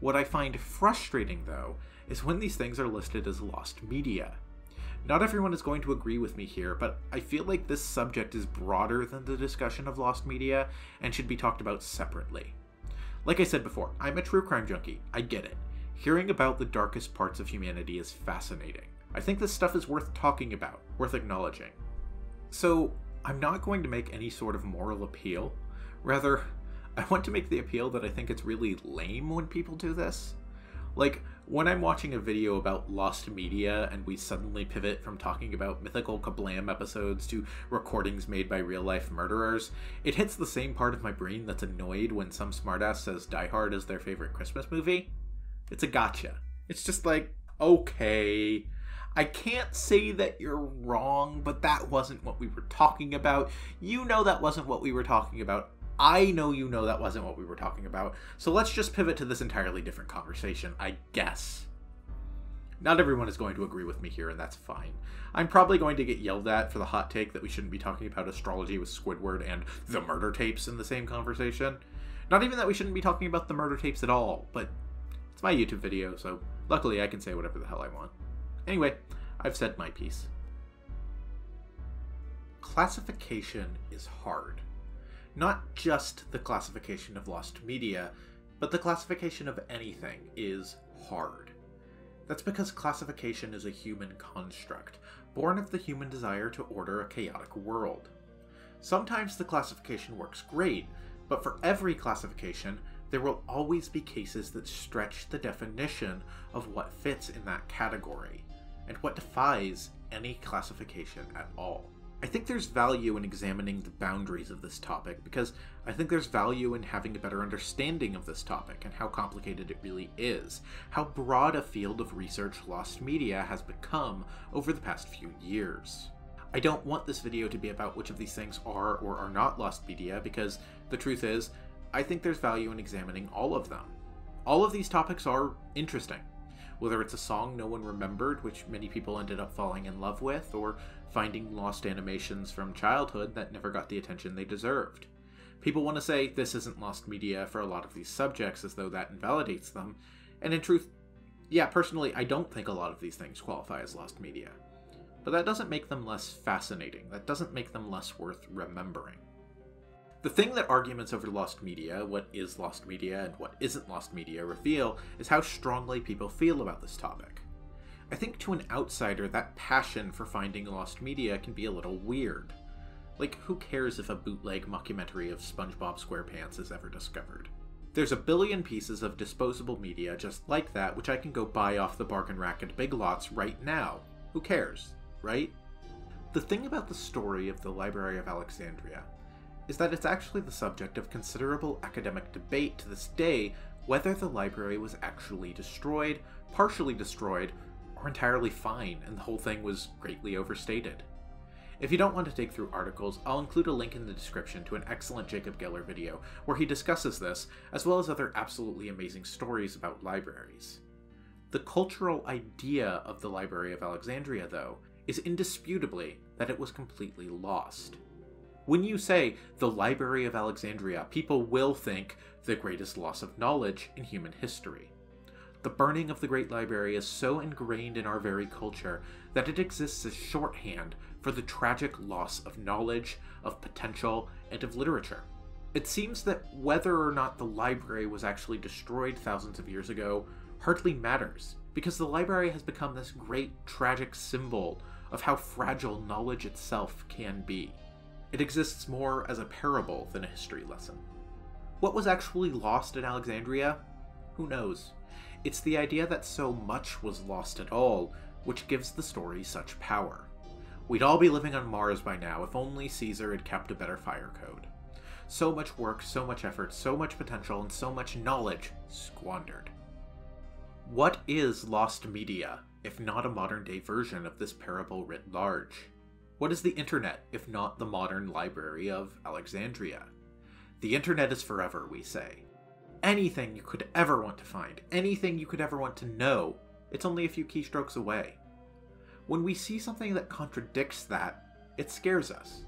What I find frustrating, though, is when these things are listed as lost media. Not everyone is going to agree with me here, but I feel like this subject is broader than the discussion of lost media and should be talked about separately. Like I said before, I'm a true crime junkie, I get it. Hearing about the darkest parts of humanity is fascinating. I think this stuff is worth talking about, worth acknowledging. So I'm not going to make any sort of moral appeal. Rather, I want to make the appeal that I think it's really lame when people do this. Like, when I'm watching a video about lost media and we suddenly pivot from talking about mythical kablam episodes to recordings made by real-life murderers, it hits the same part of my brain that's annoyed when some smartass says Die Hard is their favorite Christmas movie. It's a gotcha. It's just like, okay, I can't say that you're wrong, but that wasn't what we were talking about. You know that wasn't what we were talking about. I know you know that wasn't what we were talking about. So let's just pivot to this entirely different conversation, I guess. Not everyone is going to agree with me here, and that's fine. I'm probably going to get yelled at for the hot take that we shouldn't be talking about astrology with Squidward and the murder tapes in the same conversation. Not even that we shouldn't be talking about the murder tapes at all, but it's my YouTube video, so luckily I can say whatever the hell I want. Anyway, I've said my piece. Classification is hard. Not just the classification of lost media, but the classification of anything is hard. That's because classification is a human construct, born of the human desire to order a chaotic world. Sometimes the classification works great, but for every classification, there will always be cases that stretch the definition of what fits in that category, and what defies any classification at all. I think there's value in examining the boundaries of this topic, because I think there's value in having a better understanding of this topic and how complicated it really is, how broad a field of research lost media has become over the past few years. I don't want this video to be about which of these things are or are not lost media, because the truth is, I think there's value in examining all of them. All of these topics are interesting. Whether it's a song no one remembered, which many people ended up falling in love with, or finding lost animations from childhood that never got the attention they deserved. People want to say this isn't lost media for a lot of these subjects as though that invalidates them, and in truth, yeah, personally, I don't think a lot of these things qualify as lost media. But that doesn't make them less fascinating, that doesn't make them less worth remembering. The thing that arguments over lost media, what is lost media and what isn't lost media, reveal is how strongly people feel about this topic. I think to an outsider, that passion for finding lost media can be a little weird. Like, who cares if a bootleg mockumentary of SpongeBob SquarePants is ever discovered? There's a billion pieces of disposable media just like that which I can go buy off the bargain rack at Big Lots right now. Who cares, right? The thing about the story of the Library of Alexandria is that it's actually the subject of considerable academic debate to this day whether the library was actually destroyed, partially destroyed, or entirely fine, and the whole thing was greatly overstated. If you don't want to dig through articles, I'll include a link in the description to an excellent Jacob Geller video where he discusses this, as well as other absolutely amazing stories about libraries. The cultural idea of the Library of Alexandria, though, is indisputably that it was completely lost. When you say the Library of Alexandria, people will think the greatest loss of knowledge in human history. The burning of the Great Library is so ingrained in our very culture that it exists as shorthand for the tragic loss of knowledge, of potential, and of literature. It seems that whether or not the library was actually destroyed thousands of years ago hardly matters, because the library has become this great tragic symbol of how fragile knowledge itself can be. It exists more as a parable than a history lesson. What was actually lost in Alexandria? Who knows? It's the idea that so much was lost at all, which gives the story such power. We'd all be living on Mars by now if only Caesar had kept a better fire code. So much work, so much effort, so much potential, and so much knowledge squandered. What is lost media, if not a modern-day version of this parable writ large? What is the internet, if not the modern Library of Alexandria? The internet is forever, we say. Anything you could ever want to find, anything you could ever want to know, it's only a few keystrokes away. When we see something that contradicts that, it scares us.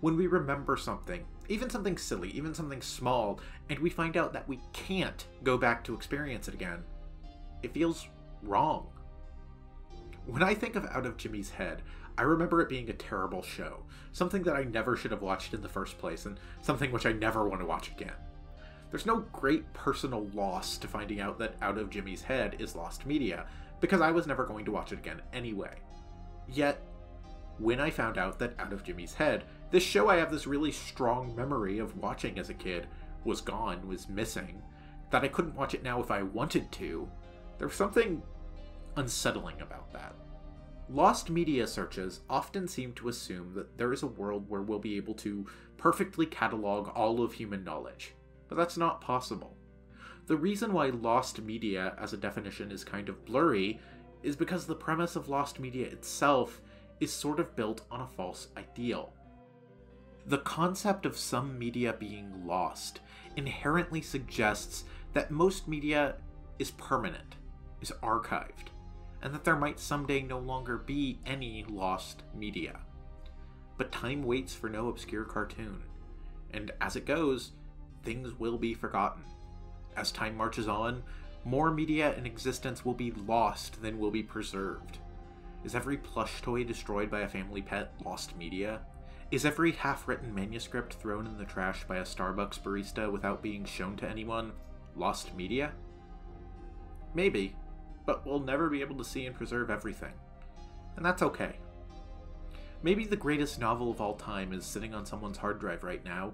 When we remember something, even something silly, even something small, and we find out that we can't go back to experience it again, it feels wrong. When I think of Out of Jimmy's Head, I remember it being a terrible show, something that I never should have watched in the first place, and something which I never want to watch again. There's no great personal loss to finding out that Out of Jimmy's Head is lost media, because I was never going to watch it again anyway. Yet, when I found out that Out of Jimmy's Head, this show I have this really strong memory of watching as a kid, was gone, was missing, that I couldn't watch it now if I wanted to, there was something unsettling about that. Lost media searches often seem to assume that there is a world where we'll be able to perfectly catalog all of human knowledge, but that's not possible. The reason why lost media as a definition is kind of blurry is because the premise of Lost Media itself is sort of built on a false ideal. The concept of some media being lost inherently suggests that most media is permanent, is archived, and that there might someday no longer be any lost media. But time waits for no obscure cartoon, and as it goes, things will be forgotten. As time marches on, more media in existence will be lost than will be preserved. Is every plush toy destroyed by a family pet lost media? Is every half-written manuscript thrown in the trash by a Starbucks barista without being shown to anyone lost media? Maybe, but we'll never be able to see and preserve everything. And that's okay. Maybe the greatest novel of all time is sitting on someone's hard drive right now,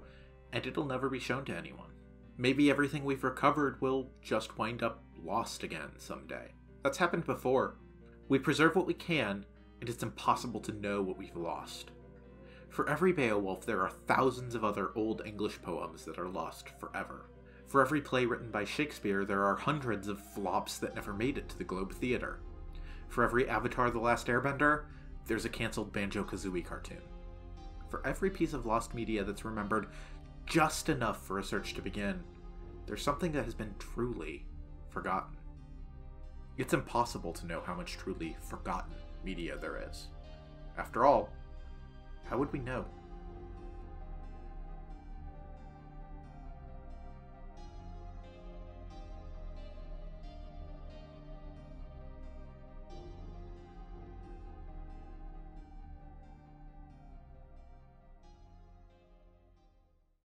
and it'll never be shown to anyone. Maybe everything we've recovered will just wind up lost again someday. That's happened before. We preserve what we can, and it's impossible to know what we've lost. For every Beowulf, there are thousands of other Old English poems that are lost forever. For every play written by Shakespeare, there are hundreds of flops that never made it to the Globe Theatre. For every Avatar The Last Airbender, there's a cancelled Banjo-Kazooie cartoon. For every piece of lost media that's remembered just enough for a search to begin, there's something that has been truly forgotten. It's impossible to know how much truly forgotten media there is. After all, how would we know?